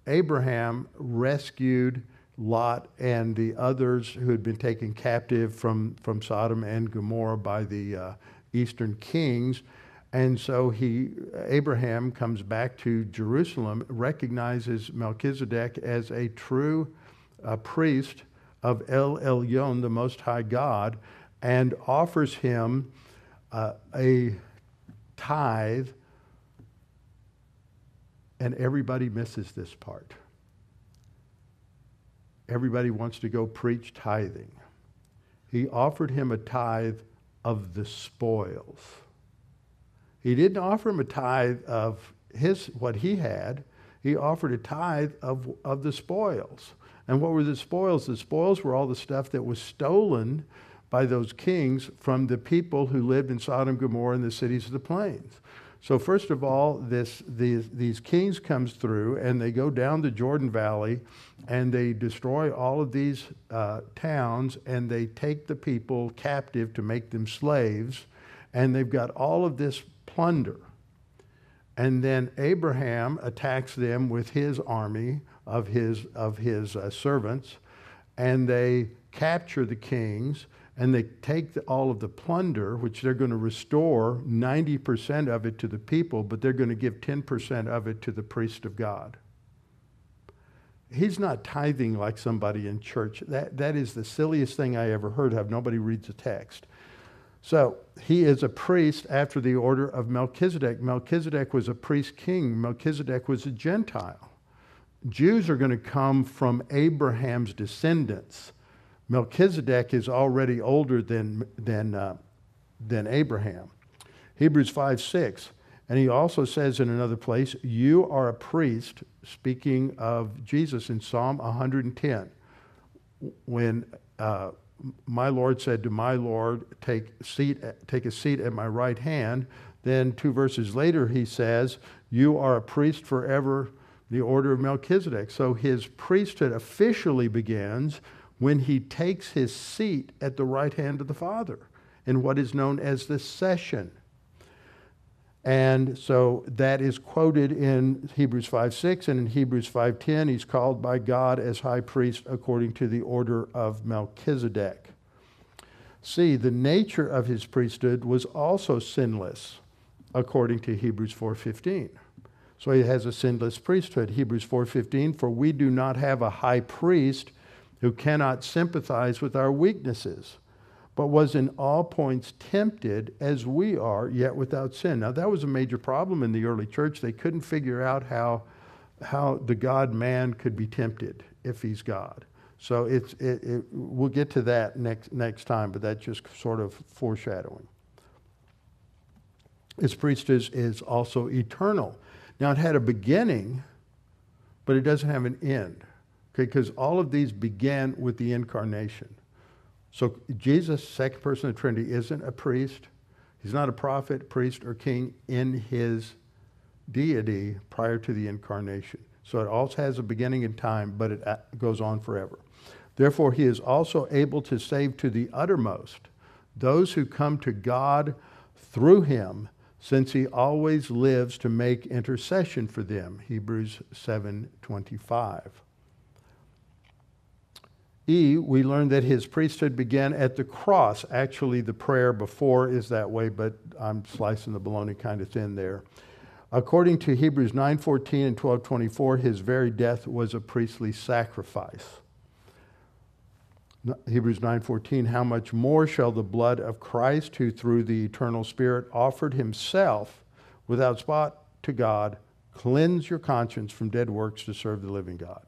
Abraham rescued Lot and the others who had been taken captive from, from Sodom and Gomorrah by the uh, eastern kings. And so he, Abraham comes back to Jerusalem, recognizes Melchizedek as a true uh, priest of El Elyon, the Most High God, and offers him uh, a tithe, and everybody misses this part. Everybody wants to go preach tithing. He offered him a tithe of the spoils. He didn't offer him a tithe of his, what he had. He offered a tithe of, of the spoils. And what were the spoils? The spoils were all the stuff that was stolen by those kings from the people who lived in Sodom, Gomorrah, and the cities of the plains. So first of all, this, these, these kings comes through, and they go down the Jordan Valley, and they destroy all of these uh, towns, and they take the people captive to make them slaves, and they've got all of this plunder. And then Abraham attacks them with his army of his, of his uh, servants, and they capture the kings, and they take the, all of the plunder, which they're going to restore ninety percent of it to the people, but they're going to give ten percent of it to the priest of God. He's not tithing like somebody in church. That, that is the silliest thing I ever heard of. Nobody reads the text. So he is a priest after the order of Melchizedek. Melchizedek was a priest king. Melchizedek was a Gentile. Jews are going to come from Abraham's descendants. Melchizedek is already older than, than, uh, than Abraham. Hebrews five six, and he also says in another place, you are a priest, speaking of Jesus in Psalm one ten, when uh, my Lord said to my Lord, take, seat, take a seat at my right hand. Then two verses later he says, you are a priest forever, the order of Melchizedek. So his priesthood officially begins when he takes his seat at the right hand of the Father in what is known as the session. And so that is quoted in Hebrews five six, and in Hebrews five ten, he's called by God as high priest according to the order of Melchizedek. See, the nature of his priesthood was also sinless according to Hebrews four fifteen. So he has a sinless priesthood. Hebrews four fifteen, for we do not have a high priest who cannot sympathize with our weaknesses, but was in all points tempted as we are, yet without sin. Now that was a major problem in the early church. They couldn't figure out how, how the God-man could be tempted if he's God. So it's, it, it, we'll get to that next, next time, but that's just sort of foreshadowing. His priesthood is, is also eternal. Now it had a beginning, but it doesn't have an end. Because all of these began with the incarnation. So Jesus, second person of the Trinity, isn't a priest. He's not a prophet, priest, or king in his deity prior to the incarnation. So it also has a beginning in time, but it goes on forever. Therefore, he is also able to save to the uttermost those who come to God through him, since he always lives to make intercession for them. Hebrews seven twenty-five. E, we learn that his priesthood began at the cross. Actually, the prayer before is that way, but I'm slicing the bologna kind of thin there. According to Hebrews nine fourteen and twelve twenty-four, his very death was a priestly sacrifice. Hebrews nine fourteen, how much more shall the blood of Christ, who through the eternal Spirit offered himself without spot to God, cleanse your conscience from dead works to serve the living God.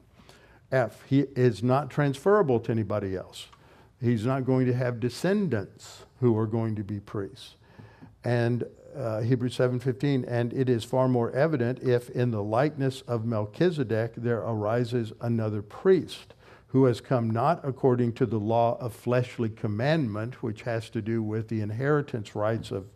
F, he is not transferable to anybody else. He's not going to have descendants who are going to be priests. And uh, Hebrews seven fifteen, and it is far more evident if in the likeness of Melchizedek there arises another priest, who has come not according to the law of fleshly commandment, which has to do with the inheritance rights of,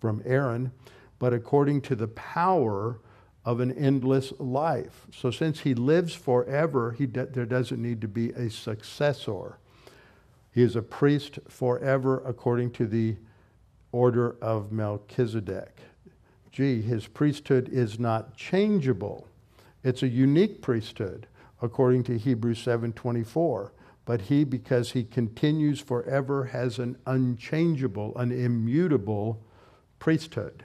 from Aaron, but according to the power of an endless life. So since he lives forever, he de- there doesn't need to be a successor. He is a priest forever according to the order of Melchizedek. G, his priesthood is not changeable. It's a unique priesthood, according to Hebrews seven twenty-four. But he, because he continues forever, has an unchangeable, an immutable priesthood.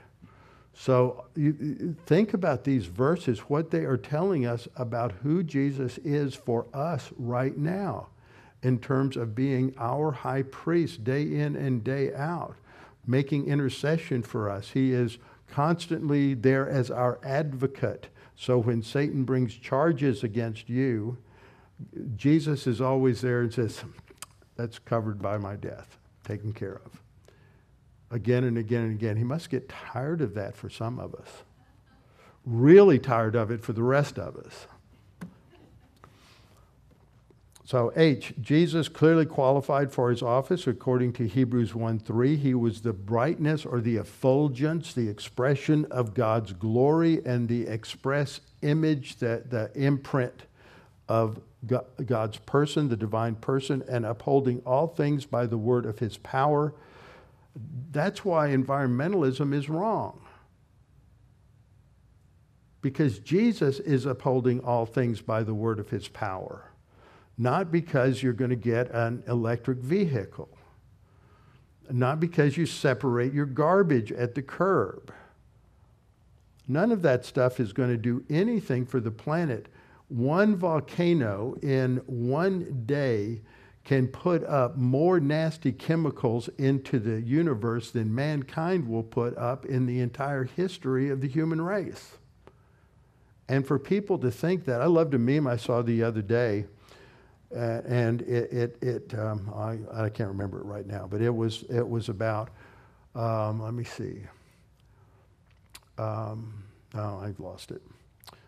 So you, think about these verses, what they are telling us about who Jesus is for us right now in terms of being our high priest day in and day out, making intercession for us. He is constantly there as our advocate. So when Satan brings charges against you, Jesus is always there and says, that's covered by my death, taken care of. Again and again and again. He must get tired of that for some of us. Really tired of it for the rest of us. So H, Jesus clearly qualified for his office according to Hebrews one three. He was the brightness or the effulgence, the expression of God's glory and the express image, the, the imprint of God's person, the divine person, and upholding all things by the word of his power. That's why environmentalism is wrong. Because Jesus is upholding all things by the word of his power. Not because you're going to get an electric vehicle. Not because you separate your garbage at the curb. None of that stuff is going to do anything for the planet. One volcano in one day can put up more nasty chemicals into the universe than mankind will put up in the entire history of the human race. And for people to think that, I loved a meme I saw the other day. Uh, and it, it, it um, I, I can't remember it right now, but it was, it was about, um, let me see. Um, oh, I've lost it.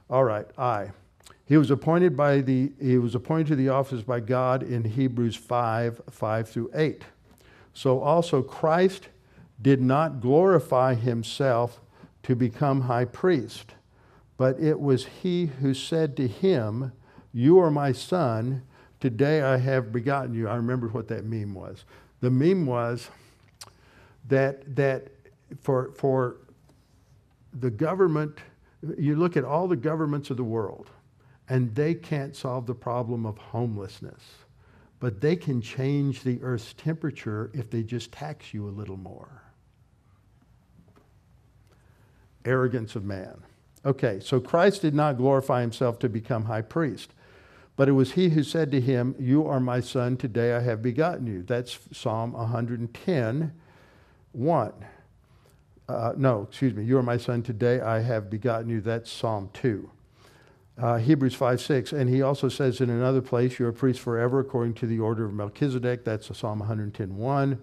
All right, I. He was appointed by the, he was appointed to the office by God in Hebrews five, five through eight. So also Christ did not glorify himself to become high priest, but it was he who said to him, "You are my son, today I have begotten you." I remember what that meme was. The meme was that, that for, for the government, you look at all the governments of the world, and they can't solve the problem of homelessness. But they can change the earth's temperature if they just tax you a little more. Arrogance of man. Okay, so Christ did not glorify himself to become high priest. But it was he who said to him, "You are my son, today I have begotten you." That's Psalm one ten, one. Uh, no, excuse me, "You are my son, today I have begotten you." That's Psalm two. Uh, Hebrews five, six, and he also says in another place, "You're a priest forever according to the order of Melchizedek." That's Psalm one ten, one,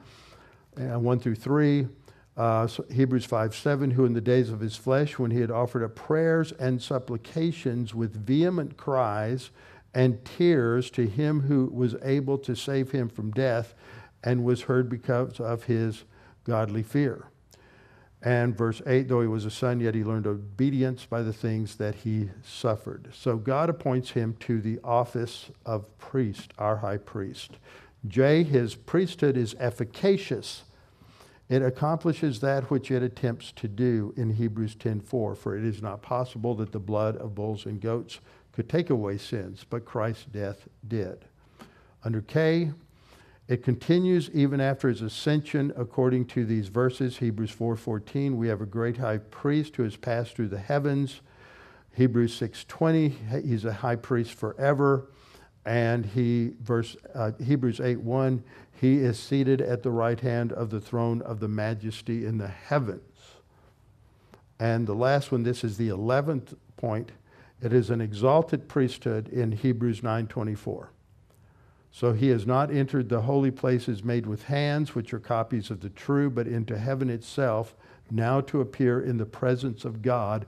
uh, one through three. Uh, so Hebrews five, seven, who in the days of his flesh, when he had offered up prayers and supplications with vehement cries and tears to him who was able to save him from death, and was heard because of his godly fear. And verse eight, though he was a son, yet he learned obedience by the things that he suffered. So God appoints him to the office of priest, our high priest. J, his priesthood is efficacious. It accomplishes that which it attempts to do in Hebrews ten four, for it is not possible that the blood of bulls and goats could take away sins, but Christ's death did. Under K, it continues even after his ascension according to these verses. Hebrews four fourteen, we have a great high priest who has passed through the heavens. Hebrews six twenty, he's a high priest forever. And he, verse uh, Hebrews eight one, he is seated at the right hand of the throne of the majesty in the heavens. And the last one, this is the eleventh point, it is an exalted priesthood in Hebrews nine twenty-four. So he has not entered the holy places made with hands, which are copies of the true, but into heaven itself, now to appear in the presence of God.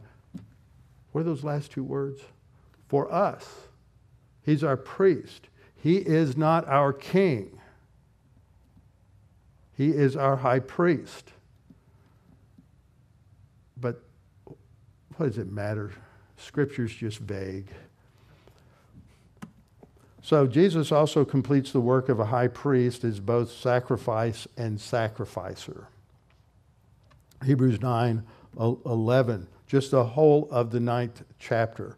What are those last two words? For us. He's our priest. He is not our king. He is our high priest. But what does it matter? Scripture's just vague. So Jesus also completes the work of a high priest as both sacrifice and sacrificer. Hebrews nine eleven, just the whole of the ninth chapter.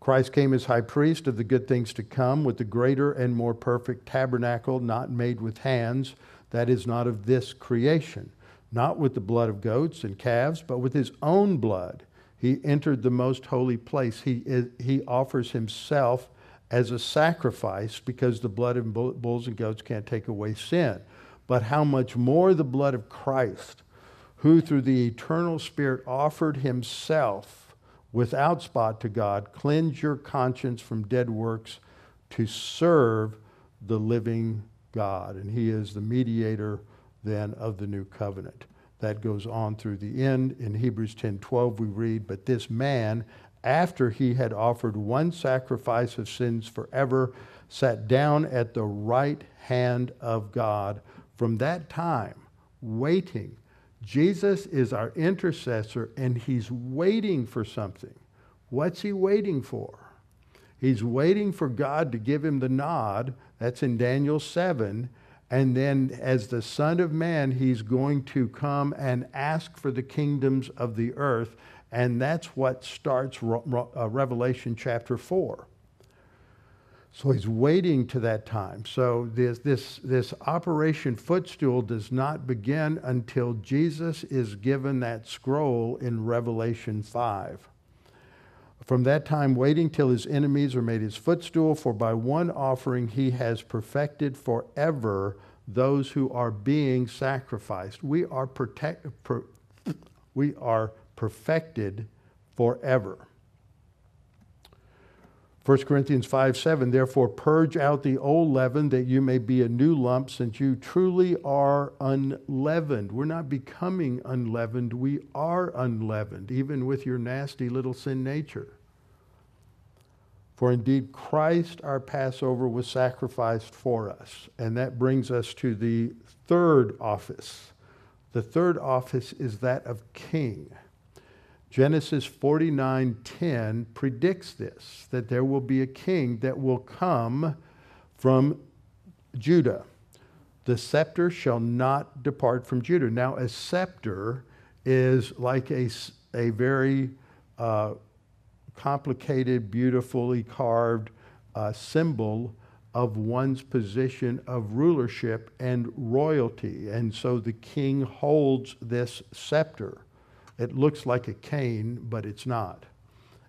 Christ came as high priest of the good things to come with the greater and more perfect tabernacle not made with hands, that is not of this creation, not with the blood of goats and calves, but with his own blood. He entered the most holy place. He, is, he offers himself as a sacrifice because the blood of bulls and goats can't take away sin. But how much more the blood of Christ, who through the eternal Spirit offered himself without spot to God, cleanse your conscience from dead works to serve the living God. And he is the mediator then of the new covenant. That goes on through the end. In Hebrews ten twelve we read, but this man, after he had offered one sacrifice of sins forever, sat down at the right hand of God. From that time, waiting. Jesus is our intercessor, and he's waiting for something. What's he waiting for? He's waiting for God to give him the nod. That's in Daniel seven. And then as the Son of Man, he's going to come and ask for the kingdoms of the earth. And that's what starts Revelation chapter four. So he's waiting to that time. So this, this, this Operation Footstool does not begin until Jesus is given that scroll in Revelation five. From that time, waiting till his enemies are made his footstool, for by one offering he has perfected forever those who are being sacrificed. We are, protect, per, we are perfected forever. First Corinthians five seven, therefore purge out the old leaven that you may be a new lump, since you truly are unleavened. We're not becoming unleavened, we are unleavened, even with your nasty little sin nature. For indeed Christ our Passover was sacrificed for us. And that brings us to the third office. The third office is that of king. Genesis forty-nine ten predicts this, that there will be a king that will come from Judah. The scepter shall not depart from Judah. Now, a scepter is like a, a very uh, complicated, beautifully carved uh, symbol of one's position of rulership and royalty. And so the king holds this scepter. It looks like a cane, but it's not.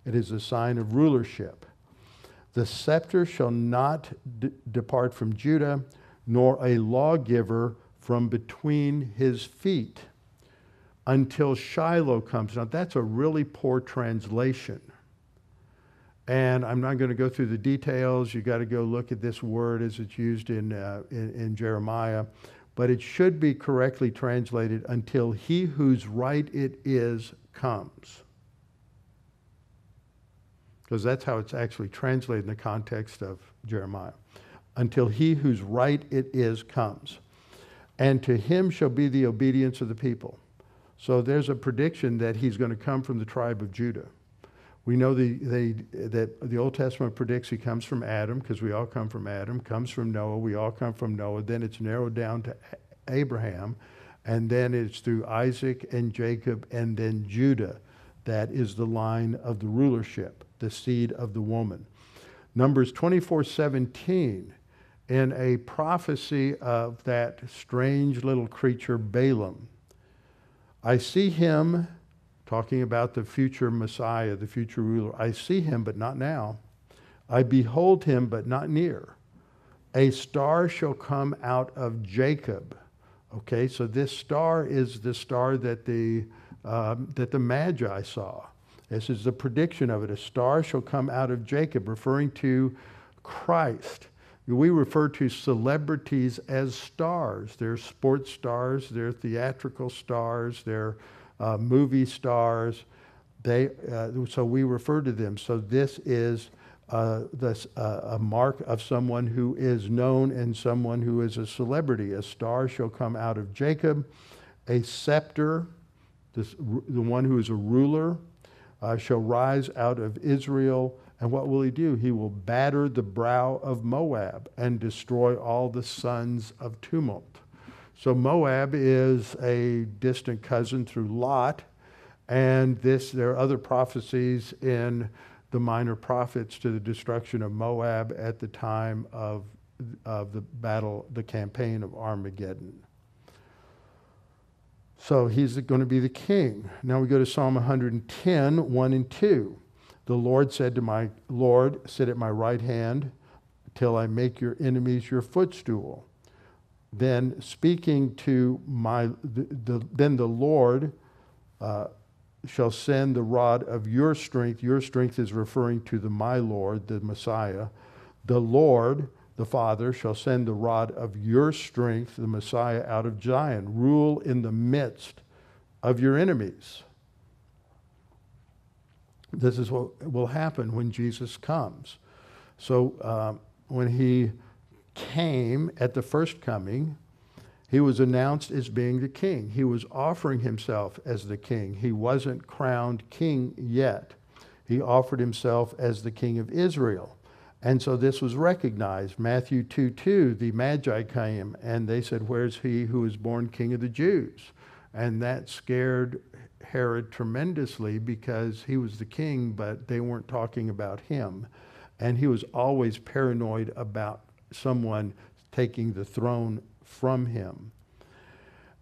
It is a sign of rulership. The scepter shall not d- depart from Judah, nor a lawgiver from between his feet until Shiloh comes. Now, that's a really poor translation. And I'm not going to go through the details. You've got to go look at this word as it's used in, uh, in, in Jeremiah. But it should be correctly translated until he whose right it is comes. Because that's how it's actually translated in the context of Jeremiah. Until he whose right it is comes. And to him shall be the obedience of the people. So there's a prediction that he's going to come from the tribe of Judah. We know the, they, that the Old Testament predicts he comes from Adam, because we all come from Adam, comes from Noah, we all come from Noah. Then it's narrowed down to Abraham, And then it's through Isaac and Jacob and then Judah. That is the line of the rulership, the seed of the woman. Numbers twenty-four seventeen, in a prophecy of that strange little creature Balaam, I see him, talking about the future Messiah, the future ruler, I see him, but not now. I behold him, but not near. A star shall come out of Jacob. Okay, so this star is the star that the, um, that the Magi saw. This is the prediction of it. A star shall come out of Jacob, referring to Christ. We refer to celebrities as stars. They're sports stars, they're theatrical stars, they're uh, movie stars. They, uh, so we refer to them. So this is Uh, this, uh, a mark of someone who is known and someone who is a celebrity. A star shall come out of Jacob, a scepter, this, the one who is a ruler, uh, shall rise out of Israel. And what will he do? He will batter the brow of Moab and destroy all the sons of tumult. So Moab is a distant cousin through Lot, and this, there are other prophecies in the minor prophets to the destruction of Moab at the time of, of the battle, the campaign of Armageddon. So he's going to be the king. Now we go to Psalm one ten, one and two. The Lord said to my Lord, sit at my right hand till I make your enemies your footstool. Then speaking to my, the, the, then the Lord, uh, shall send the rod of your strength. Your strength is referring to the my Lord, the Messiah. The Lord, the Father, shall send the rod of your strength, the Messiah, out of Zion. Rule in the midst of your enemies. This is what will happen when Jesus comes. So um, when he came at the first coming, he was announced as being the king. He was offering himself as the king. He wasn't crowned king yet. He offered himself as the king of Israel. And so this was recognized. Matthew two two, the Magi came and they said, where's he who is born king of the Jews? And that scared Herod tremendously because he was the king, but they weren't talking about him. And he was always paranoid about someone taking the throne from him.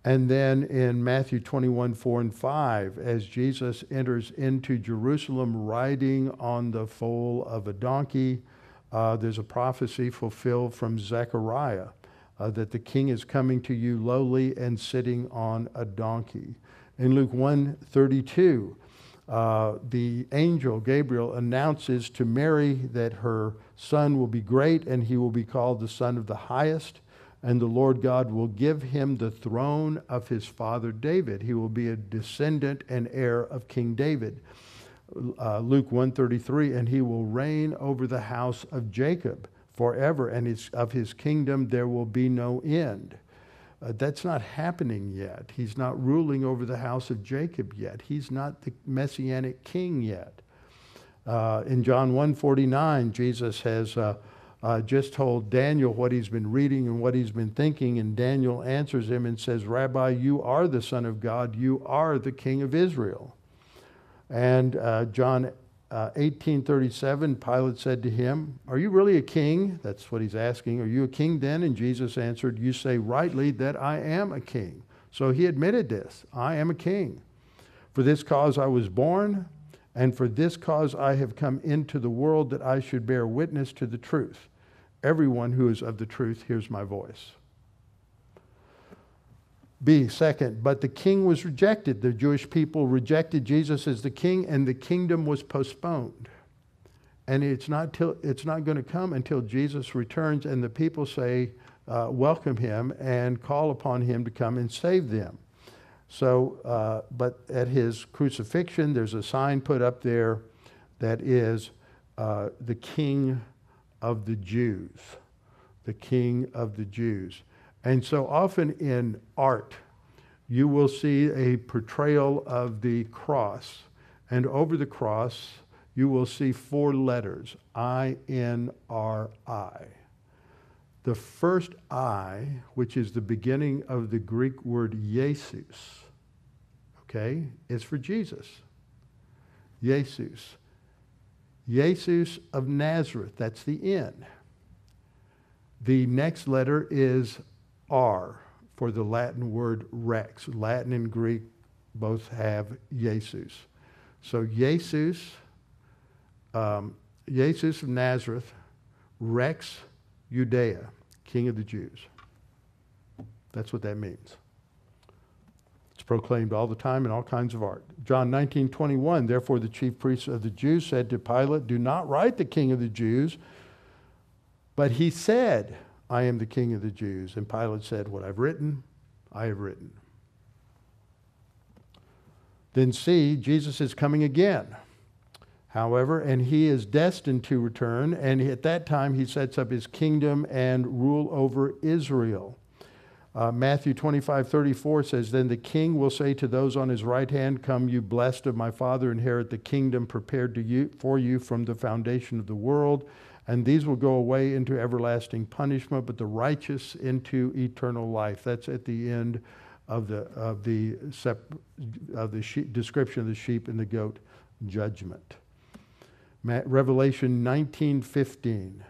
And then in Matthew twenty-one, four and five, as Jesus enters into Jerusalem riding on the foal of a donkey, uh, there's a prophecy fulfilled from Zechariah uh, that the king is coming to you lowly and sitting on a donkey. In Luke one thirty-two, uh, the angel Gabriel announces to Mary that her son will be great and he will be called the Son of the Highest. And the Lord God will give him the throne of his father David. He will be a descendant and heir of King David. Uh, Luke one thirty-three, and he will reign over the house of Jacob forever, and his, of his kingdom there will be no end. Uh, that's not happening yet. He's not ruling over the house of Jacob yet. He's not the messianic king yet. Uh, in John one forty-nine, Jesus has Uh, Uh, just told Daniel what he's been reading and what he's been thinking, and Daniel answers him and says, Rabbi, you are the Son of God, you are the King of Israel. And uh, John uh, eighteen thirty-seven, Pilate said to him, are you really a king? That's what he's asking. Are you a king then? And Jesus answered, you say rightly that I am a king. So he admitted this, I am a king. For this cause I was born, and for this cause I have come into the world, that I should bear witness to the truth. Everyone who is of the truth hears my voice. B, second, but the king was rejected. The Jewish people rejected Jesus as the king, and the kingdom was postponed. And it's not, till, it's not going to come until Jesus returns, and the people say, uh, welcome him and call upon him to come and save them. So, uh, but at his crucifixion, there's a sign put up there that is uh, the King of the Jews, the King of the Jews. And so often in art, you will see a portrayal of the cross, and over the cross, you will see four letters, I N R I. The first I, which is the beginning of the Greek word Jesus, okay, is for Jesus. Jesus. Jesus of Nazareth, that's the N. The next letter is R for the Latin word rex. Latin and Greek both have Jesus. So Jesus, um, Jesus of Nazareth, rex Judea, King of the Jews. That's what that means. It's proclaimed all the time in all kinds of art. John nineteen twenty-one, therefore the chief priests of the Jews said to Pilate, do not write the King of the Jews. But he said, I am the King of the Jews. And Pilate said, what I've written, I have written. Then see, Jesus is coming again. However, and he is destined to return, and at that time he sets up his kingdom and rule over Israel. Uh, Matthew twenty-five thirty-four says, then the king will say to those on his right hand, come you blessed of my Father, inherit the kingdom prepared to you, for you from the foundation of the world. And these will go away into everlasting punishment, but the righteous into eternal life. That's at the end of the, of the, sep of the sheep, description of the sheep and the goat judgment. Revelation nineteen fifteen,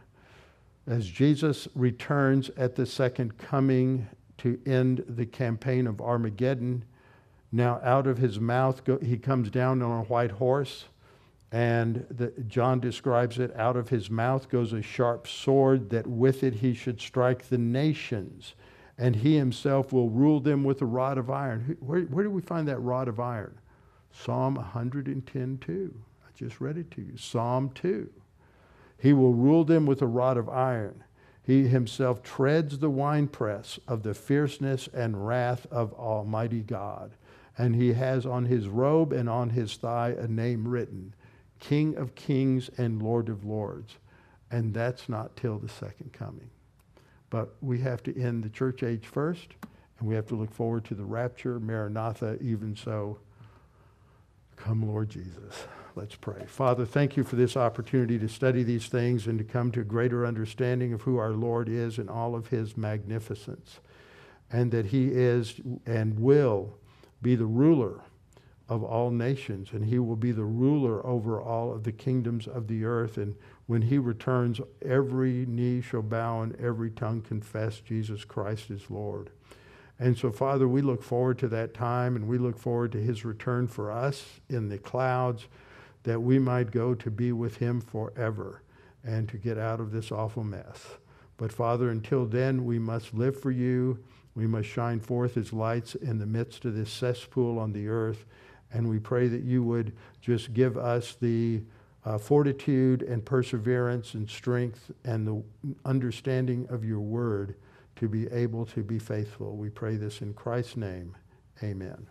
as Jesus returns at the second coming to end the campaign of Armageddon, now out of his mouth go, he comes down on a white horse, and the, John describes it, out of his mouth goes a sharp sword, that with it he should strike the nations, and he himself will rule them with a rod of iron. Where, where do we find that rod of iron? Psalm one ten two. Just read it to you. Psalm two. He will rule them with a rod of iron. He himself treads the winepress of the fierceness and wrath of Almighty God. And he has on his robe and on his thigh a name written, King of Kings and Lord of Lords. And that's not till the second coming. But we have to end the church age first, and we have to look forward to the rapture. Maranatha, even so, come Lord Jesus. Let's pray. Father, thank you for this opportunity to study these things and to come to a greater understanding of who our Lord is and all of his magnificence, and that he is and will be the ruler of all nations, and he will be the ruler over all of the kingdoms of the earth. And when he returns, every knee shall bow and every tongue confess Jesus Christ is Lord. And so, Father, we look forward to that time, and we look forward to his return for us in the clouds, that we might go to be with him forever and to get out of this awful mess. But Father, until then, we must live for you. We must shine forth as lights in the midst of this cesspool on the earth. And we pray that you would just give us the uh, fortitude and perseverance and strength and the understanding of your word to be able to be faithful. We pray this in Christ's name. Amen.